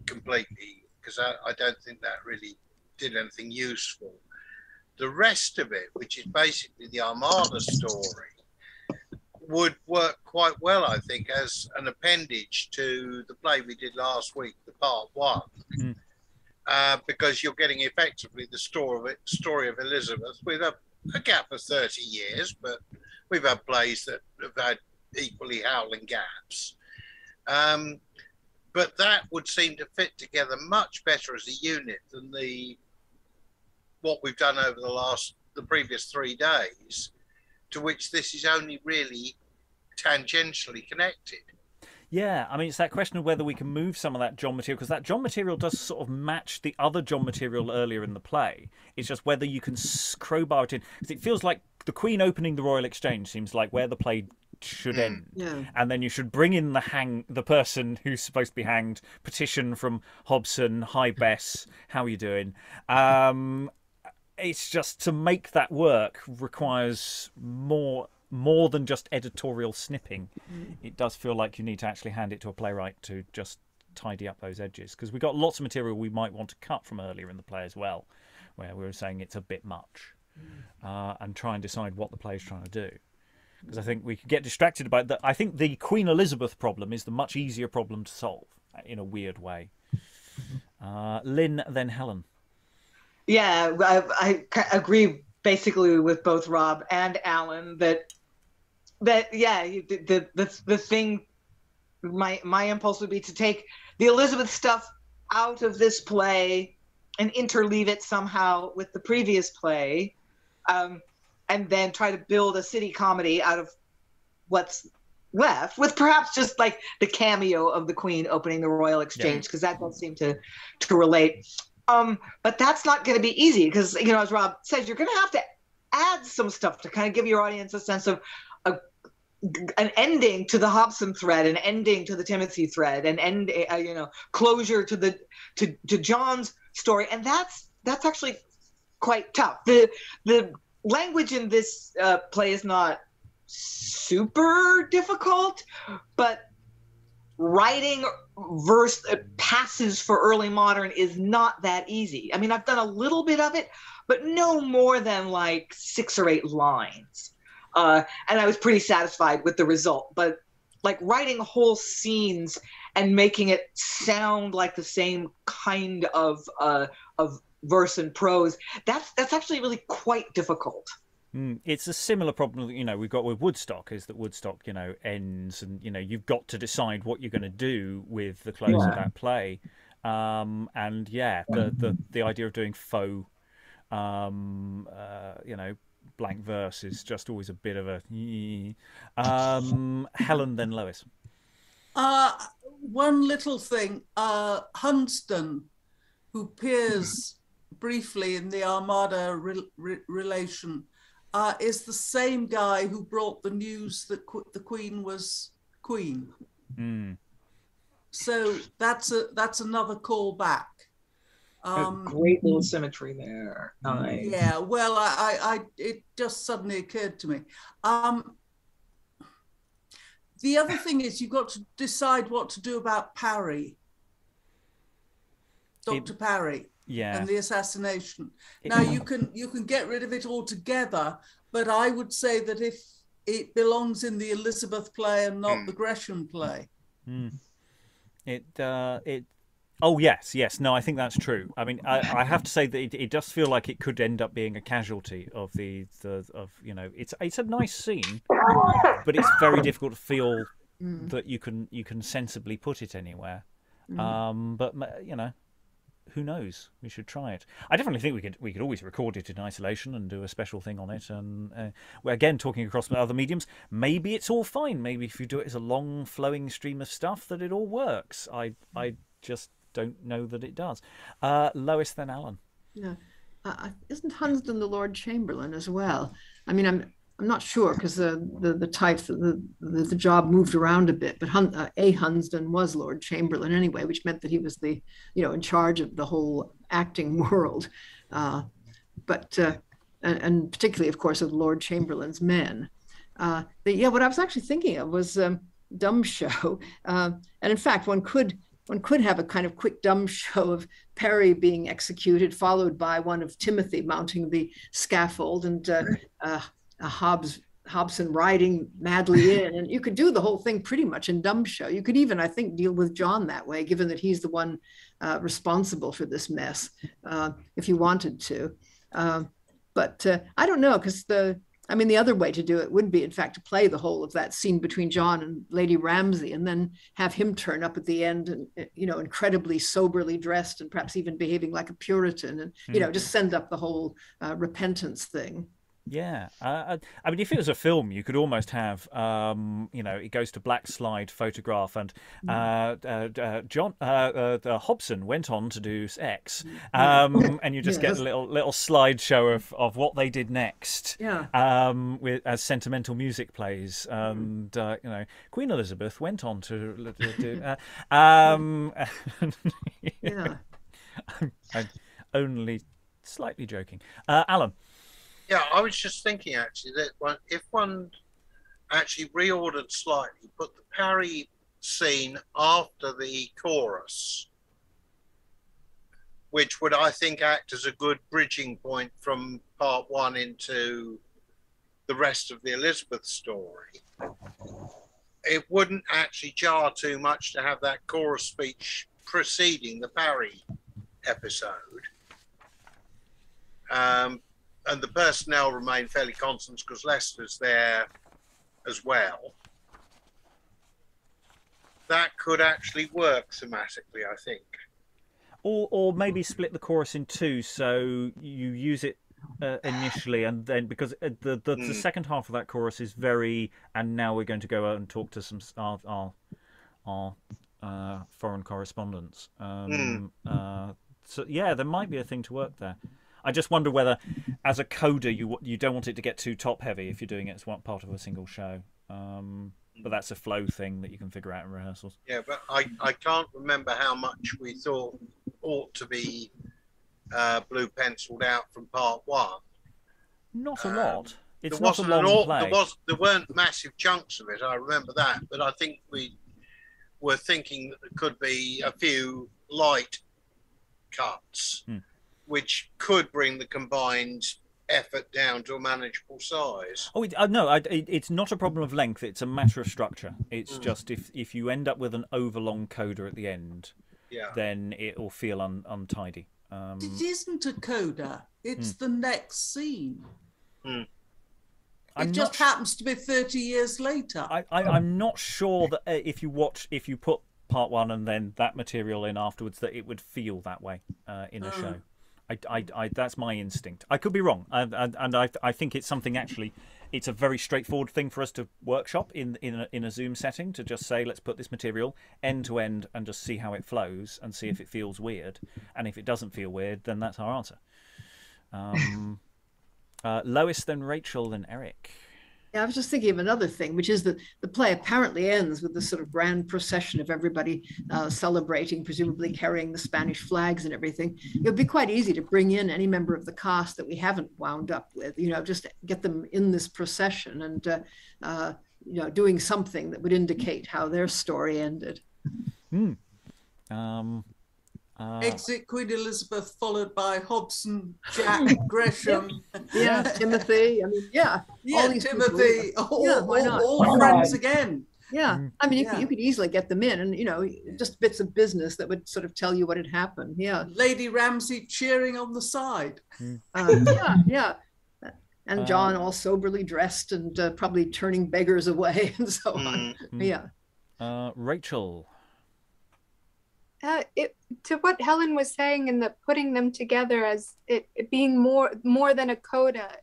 completely, because I don't think that really did anything useful. The rest of it, which is basically the Armada story, would work quite well, I think, as an appendage to the play we did last week, the part 1, because you're getting effectively the story of Elizabeth with a gap of 30 years, but we've had plays that have had equally howling gaps. But that would seem to fit together much better as a unit than what we've done over the previous 3 days, to which this is only really tangentially connected. Yeah, I mean, it's that question of whether we can move some of that John material, because that John material does sort of match the other John material earlier in the play. It's just whether you can crowbar it in, because it feels like the Queen opening the Royal Exchange seems like where the play should end. Yeah. And then you should bring in the person who's supposed to be hanged, petition from Hobson, hi Bess, how are you doing? it's just to make that work requires more than just editorial snipping. It does feel like you need to actually hand it to a playwright to just tidy up those edges, because we got lots of material we might want to cut from earlier in the play as well, where we were saying it's a bit much, and try and decide what the play is trying to do. Because I think we could get distracted by that. I think the Queen Elizabeth problem is the much easier problem to solve in a weird way. Lynn, then Helen. Yeah, I agree basically with both Rob and Alan that yeah, the thing. My impulse would be to take the Elizabeth stuff out of this play and interleave it somehow with the previous play, and then try to build a city comedy out of what's left, with perhaps just like the cameo of the Queen opening the Royal Exchange, because that does seem to relate. But that's not going to be easy, because, you know, as Rob says, you're going to have to add some stuff to kind of give your audience a sense of an ending to the Hobson thread, an ending to the Timothy thread, an end, you know, closure to the to John's story, and that's actually quite tough. The language in this play is not super difficult, but writing verse passes for early modern is not that easy. I mean, I've done a little bit of it, but no more than like 6 or 8 lines. And I was pretty satisfied with the result. But like writing whole scenes and making it sound like the same kind of verse and prose, that's actually really quite difficult. It's a similar problem that, you know, we've got with Woodstock, is that Woodstock, you know, ends, and, you know, you've got to decide what you're going to do with the close of that play. And yeah, the idea of doing faux, you know, blank verse is just always a bit of a Helen, then Lois. One little thing, Hunsdon, who appears briefly in the Armada relation, is the same guy who brought the news that the Queen was Queen. So that's another callback. A great little symmetry there. Nice. Yeah, well, it just suddenly occurred to me. The other thing is, you've got to decide what to do about Parry, Dr. Parry, and the assassination. Now you can get rid of it altogether, but I would say that if it belongs in the Elizabeth play and not the Gresham play, Oh, yes, yes. No, I think that's true. I mean, I have to say that it does feel like it could end up being a casualty of the you know, it's a nice scene, but it's very difficult to feel that you can sensibly put it anywhere. But, you know, who knows? We should try it. I definitely think we could always record it in isolation and do a special thing on it. And we're again talking across other mediums. Maybe it's all fine. Maybe if you do it as a long flowing stream of stuff, that it all works. I just don't know that it does. Lois, then Alan. Yeah, isn't Hunsden the Lord Chamberlain as well? I mean, I'm not sure, because the types of the job moved around a bit, but Hunsden was Lord Chamberlain anyway, which meant that he was the, you know, in charge of the whole acting world, and particularly, of course, of Lord Chamberlain's men. What I was actually thinking of was dumb show, and in fact, one could have a kind of quick dumb show of Parry being executed, followed by one of Timothy mounting the scaffold, and Hobson riding madly in. And you could do the whole thing pretty much in dumb show. You could even, I think, deal with John that way, given that he's the one responsible for this mess, if you wanted to. But I don't know, because the other way to do it would be, in fact, to play the whole of that scene between John and Lady Ramsay, and then have him turn up at the end, and, you know, incredibly soberly dressed and perhaps even behaving like a Puritan, and, you know, just send up the whole repentance thing. Yeah. I mean, if it was a film, you could almost have, you know, it goes to black slide photograph, and Hobson went on to do X, and you just get a little slideshow of what they did next, as sentimental music plays. And, you know, Queen Elizabeth went on to do... only slightly joking. Alan? Yeah, I was just thinking actually that if one actually reordered slightly, put the parry scene after the chorus, which would, I think, act as a good bridging point from part one into the rest of the Elizabeth story. It wouldn't actually jar too much to have that chorus speech preceding the parry episode. And the personnel remain fairly constant because Leicester's there as well. That could actually work thematically, I think. Or maybe split the chorus in two, so you use it initially, and then because the second half of that chorus is very, and now we're going to go out and talk to some our foreign correspondents. So yeah, there might be a thing to work there. I just wonder whether, as a coder, you don't want it to get too top heavy if you're doing it as one part of a single show. But that's a flow thing that you can figure out in rehearsals. Yeah, but I can't remember how much we thought ought to be blue penciled out from part one. Not a lot. It's not a long play. There weren't massive chunks of it, I remember that, but I think we were thinking that there could be a few light cuts, which could bring the combined effort down to a manageable size. Oh, it's not a problem of length, it's a matter of structure. It's just if you end up with an overlong coda at the end, then it will feel untidy. It isn't a coda, it's the next scene. It just happens to be 30 years later. I'm not sure that if you put part one and then that material in afterwards, that it would feel that way in a show. That's my instinct. I could be wrong, and I think it's something. Actually, it's a very straightforward thing for us to workshop in a Zoom setting, to just say, let's put this material end to end and just see how it flows and see if it feels weird. And if it doesn't feel weird, then that's our answer. Lois, then Rachel, then Eric. Yeah, I was just thinking of another thing, which is that the play apparently ends with this sort of grand procession of everybody celebrating, presumably carrying the Spanish flags and everything. It would be quite easy to bring in any member of the cast that we haven't wound up with, you know, just get them in this procession and, you know, doing something that would indicate how their story ended. Exit Queen Elizabeth, followed by Hobson, Jack Gresham. Yeah, Timothy. I mean, all these Timothy. All friends again. Yeah, I mean, you could easily get them in, and you know, just bits of business that would sort of tell you what had happened. Yeah, Lady Ramsay cheering on the side. And John all soberly dressed and probably turning beggars away and so on. Rachel. To what Helen was saying, and the putting them together as it being more than a coda,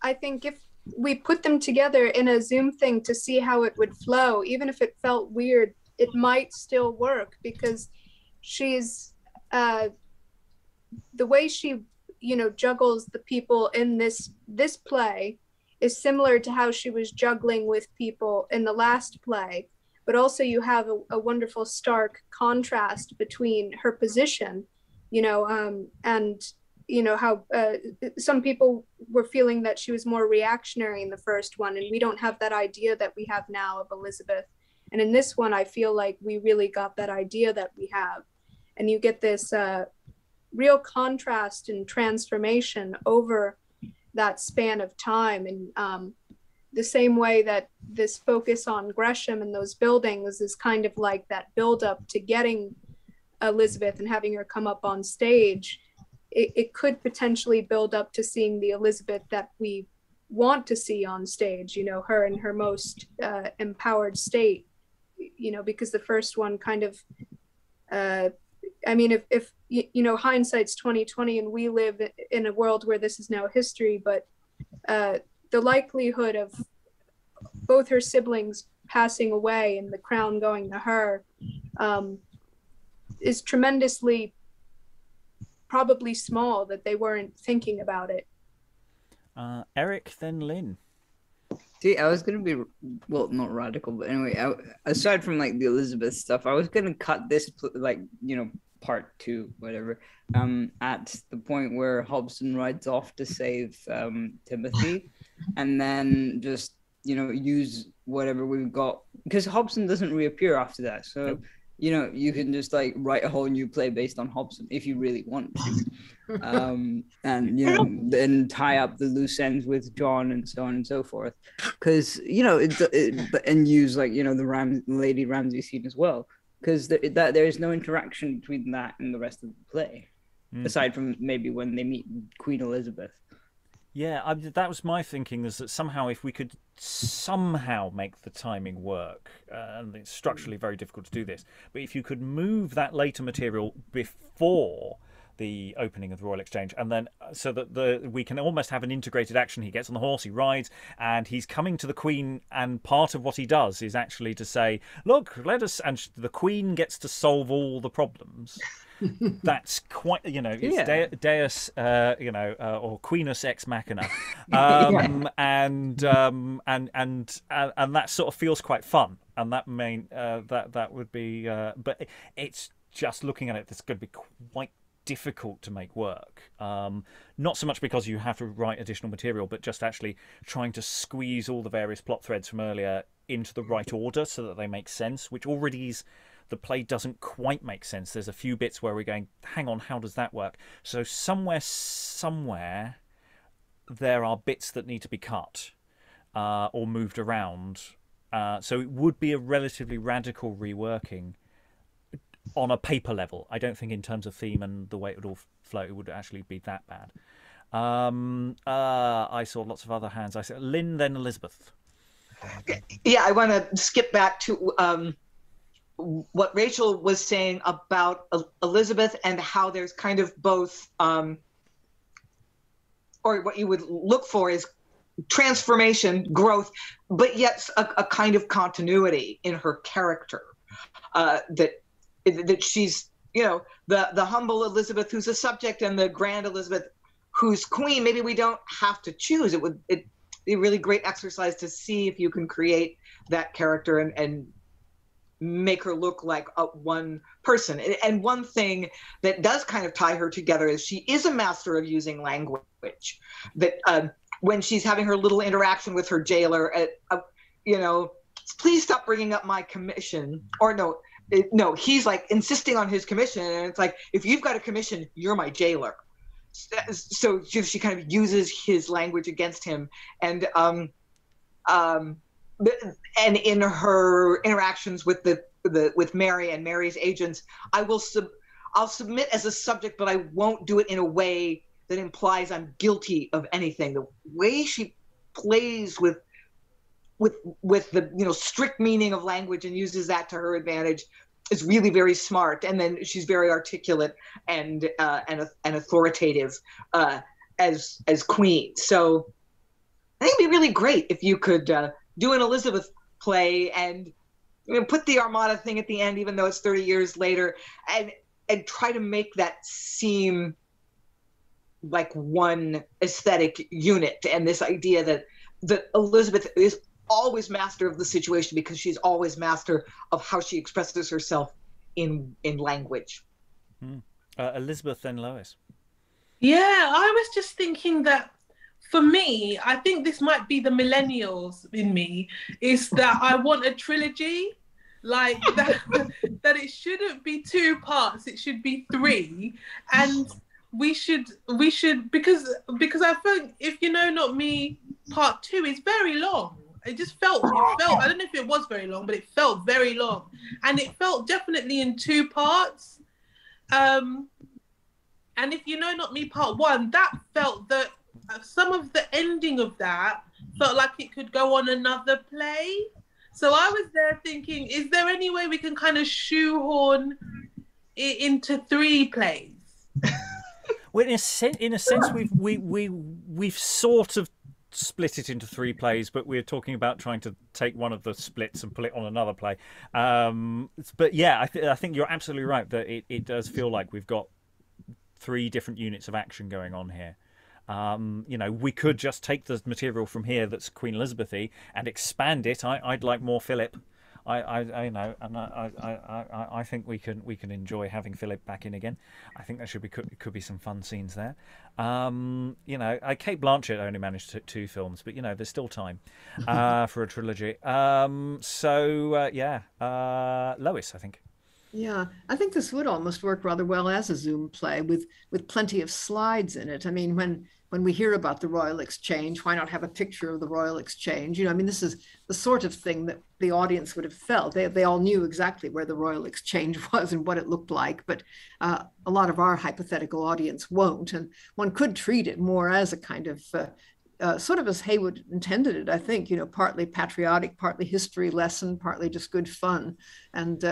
I think if we put them together in a Zoom thing to see how it would flow, even if it felt weird, it might still work, because she's the way she, you know, juggles the people in this play is similar to how she was juggling with people in the last play. But also you have a wonderful stark contrast between her position, you know, and, you know, how some people were feeling that she was more reactionary in the first one. And we don't have that idea that we have now of Elizabeth. And in this one, I feel like we really got that idea that we have. And you get this real contrast and transformation over that span of time. And the same way that this focus on Gresham and those buildings is kind of like that build up to getting Elizabeth and having her come up on stage, it could potentially build up to seeing the Elizabeth that we want to see on stage, you know, her in her most empowered state, you know, because the first one kind of, I mean, if you know, hindsight's 2020 and we live in a world where this is now history, but the likelihood of both her siblings passing away and the crown going to her is tremendously probably small that they weren't thinking about it. Eric, then Lynn. See, I was going to be, well, not radical, but anyway, aside from like the Elizabeth stuff, I was going to cut this, like, you know, part two, whatever, at the point where Hobson rides off to save Timothy, and then just, you know, use whatever we've got, because Hobson doesn't reappear after that. So, you know, you can just like write a whole new play based on Hobson if you really want to, and, you know, then tie up the loose ends with John and so on and so forth. Because, you know, and use, like, you know, the Lady Ramsay scene as well, because there is no interaction between that and the rest of the play, aside from maybe when they meet Queen Elizabeth. Yeah, that was my thinking, is that somehow if we could somehow make the timing work, and it's structurally very difficult to do this, but if you could move that later material before the opening of the Royal Exchange, and then so that we can almost have an integrated action. He gets on the horse, he rides, and he's coming to the Queen, and part of what he does is actually to say, look, let us, and the Queen gets to solve all the problems. That's quite, you know, it's Deus, you know, or Queenus ex machina, and that sort of feels quite fun, and that that would be, but it's just looking at it, that's going to be quite difficult to make work, not so much because you have to write additional material, but just actually trying to squeeze all the various plot threads from earlier into the right order so that they make sense, which already is. The play doesn't quite make sense. There's a few bits where we're going, hang on, how does that work? So somewhere, there are bits that need to be cut or moved around. So it would be a relatively radical reworking on a paper level. I don't think in terms of theme and the way it would all flow, it would actually be that bad. I saw lots of other hands. I said Lynn, then Elizabeth. Yeah, I want to skip back to... what Rachel was saying about Elizabeth, and how there's kind of both, or what you would look for is transformation, growth, but yet a kind of continuity in her character, that she's, you know, the humble Elizabeth who's a subject, and the grand Elizabeth who's queen. Maybe we don't have to choose. It'd be a really great exercise to see if you can create that character and make her look like one person. And one thing that does kind of tie her together is she is a master of using language. That when she's having her little interaction with her jailer, you know, please stop bringing up my commission. Or no, he's like insisting on his commission, and it's like, if you've got a commission, you're my jailer. So she kind of uses his language against him, and in her interactions with with Mary and Mary's agents, I'll submit as a subject, but I won't do it in a way that implies I'm guilty of anything. The way she plays with the, you know, strict meaning of language and uses that to her advantage is really very smart. And then she's very articulate and authoritative as queen. So I think it'd be really great if you could do an Elizabeth play, and, you know, put the Armada thing at the end, even though it's 30 years later, and try to make that seem like one aesthetic unit. And this idea that Elizabeth is always master of the situation because she's always master of how she expresses herself in language. Elizabeth, then Lois. Yeah, I was just thinking that, for me, I think this might be the millennials in me, is that I want a trilogy, like that it shouldn't be two parts, it should be three. And we should because I think If You Know Not Me part two is very long. It felt, I don't know if it was very long, but it felt very long. And it felt definitely in two parts. And If You Know Not Me part one, that felt that some of the ending of that felt like it could go on another play. So I was there thinking, is there any way we can kind of shoehorn it into three plays? Well, in a sense, we've sort of split it into three plays, but we're talking about trying to take one of the splits and pull it on another play. But yeah, I think you're absolutely right that it does feel like we've got three different units of action going on here. You know, we could just take the material from here that's Queen Elizabeth-y and expand it. I'd like more Philip. I think we can enjoy having Philip back in again. I think there could be some fun scenes there. You know, Kate Blanchett only managed two films, but you know, there's still time for a trilogy. Lois, I think. Yeah, I think this would almost work rather well as a Zoom play with plenty of slides in it. I mean, when we hear about the Royal Exchange, why not have a picture of the Royal Exchange? You know, I mean, this is the sort of thing that the audience would have felt. They all knew exactly where the Royal Exchange was and what it looked like, but a lot of our hypothetical audience won't. And one could treat it more as a kind of, sort of as Haywood intended it, I think, you know, partly patriotic, partly history lesson, partly just good fun. And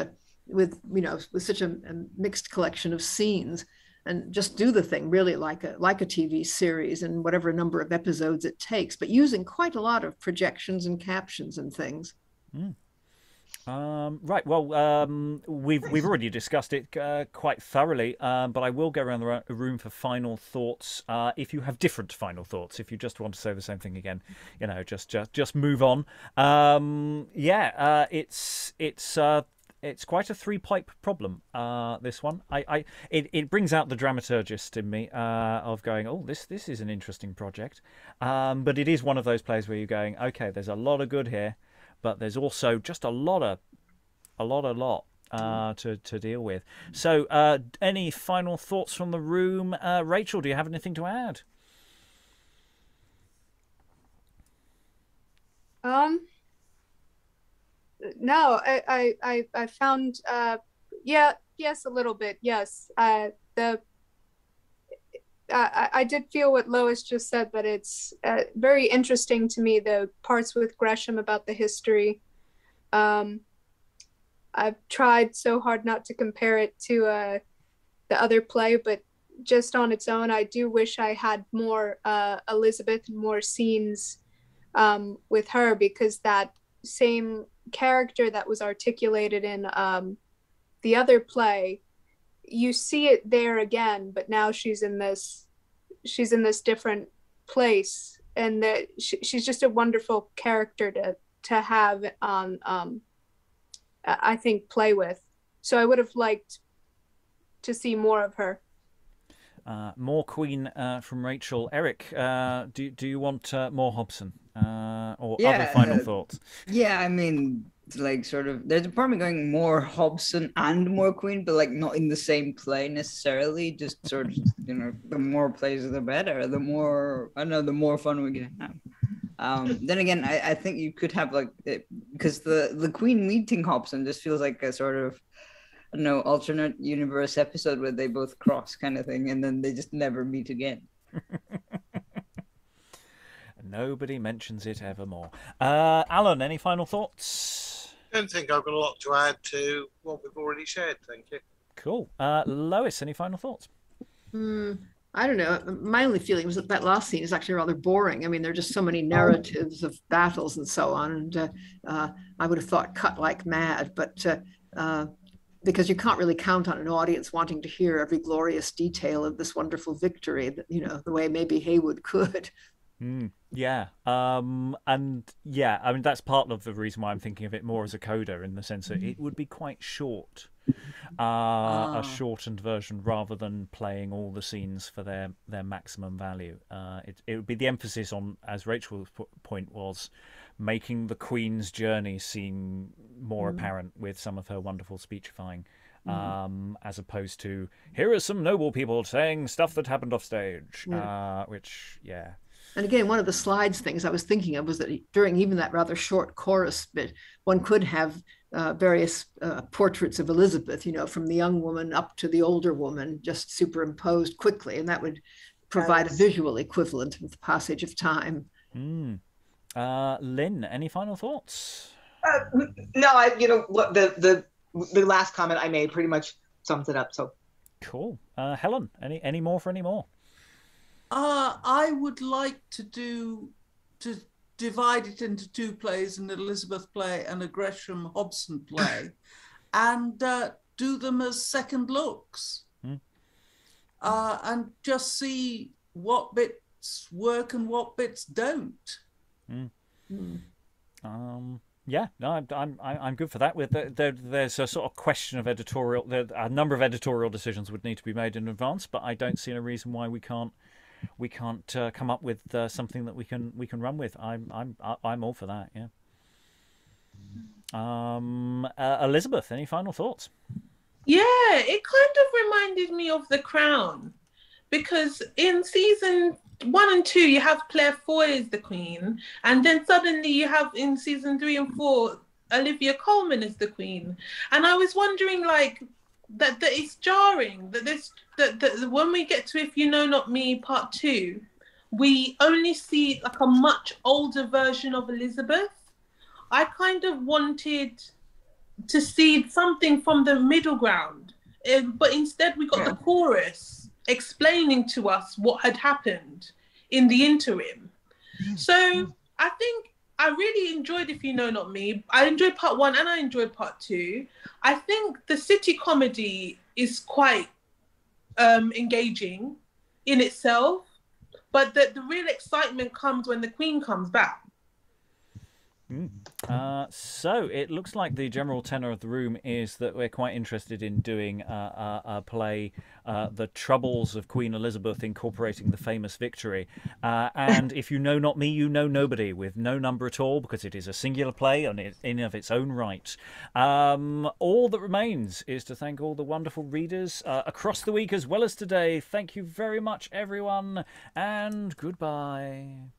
with, you know, with such a mixed collection of scenes, and just do the thing really like a TV series in whatever number of episodes it takes, but using quite a lot of projections and captions and things. Mm. Right. Well, we've already discussed it quite thoroughly, but I will go around the room for final thoughts. If you have different final thoughts, if you just want to say the same thing again, you know, just move on. It's quite a three-pipe problem, this one. It brings out the dramaturgist in me of going, oh, this is an interesting project. But it is one of those plays where you're going, okay, there's a lot of good here, but there's also just a lot to deal with. So any final thoughts from the room? Rachel, do you have anything to add? No, I found, yes, a little bit, yes. I did feel what Lois just said, that it's very interesting to me, the parts with Gresham about the history. I've tried so hard not to compare it to the other play, but just on its own, I do wish I had more Elizabeth, more scenes with her, because that same character that was articulated in the other play, you see it there again, but now she's in this different place, and that she's just a wonderful character to have on I think play with. So I would have liked to see more of her. More Queen from Rachel. Eric, do you want more Hobson? Other final thoughts? Yeah, I mean, like, sort of, there's probably going more Hobson and more Queen, but like not in the same play necessarily. Just sort of, you know, the more plays the better, the more, I don't know, the more fun we're gonna have. Then again, I think you could have like, because the Queen meeting Hobson just feels like a sort of, I don't know, alternate universe episode where they both cross kind of thing, and then they just never meet again. Nobody mentions it evermore. Alan, any final thoughts? I don't think I've got a lot to add to what we've already shared. Thank you. Cool. Lois, any final thoughts? I don't know. My only feeling was that last scene is actually rather boring. I mean, there are just so many narratives of battles and so on, and I would have thought cut like mad, but because you can't really count on an audience wanting to hear every glorious detail of this wonderful victory, that, you know, the way maybe Haywood could. Mm, yeah. I mean, that's part of the reason why I'm thinking of it more as a coda, in the sense that it would be quite short, a shortened version, rather than playing all the scenes for their maximum value. It would be the emphasis on, as Rachel's point was, making the Queen's journey seem more apparent with some of her wonderful speechifying, as opposed to, here are some noble people saying stuff that happened off stage, And again, one of the slides things I was thinking of was that during even that rather short chorus bit, one could have various portraits of Elizabeth, you know, from the young woman up to the older woman, just superimposed quickly. And that would provide a visual equivalent with the passage of time. Mm. Lynn, any final thoughts? The last comment I made pretty much sums it up. So cool. Helen, any more for any more? I would like to divide it into two plays, an Elizabeth play and a Gresham Hobson play, and do them as second looks, and just see what bits work and what bits don't. Mm. Mm. Yeah, no, I'm good for that. With there's a sort of question of editorial. A number of editorial decisions would need to be made in advance, but I don't see any reason why we can't come up with something that we can run with. I'm all for that. Yeah. Elizabeth, any final thoughts? Yeah, it kind of reminded me of The Crown, because in season 1 and 2 you have Claire Foy as the Queen, and then suddenly you have in season 3 and 4 Olivia Colman as the Queen. And I was wondering, like, that it's jarring that when we get to If You Know Not Me Part 2, we only see like a much older version of Elizabeth. I kind of wanted to see something from the middle ground, but instead we got the chorus explaining to us what had happened in the interim. So I think I really enjoyed If You Know Not Me. I enjoyed Part 1 and I enjoyed Part 2. I think the city comedy is quite engaging in itself, but the real excitement comes when the Queen comes back. So it looks like the general tenor of the room is that we're quite interested in doing a play, The Troubles of Queen Elizabeth, incorporating the famous victory, and If You Know Not Me, You Know Nobody, with no number at all, because it is a singular play and in of its own right. All that remains is to thank all the wonderful readers across the week as well as today. Thank you very much, everyone, and goodbye.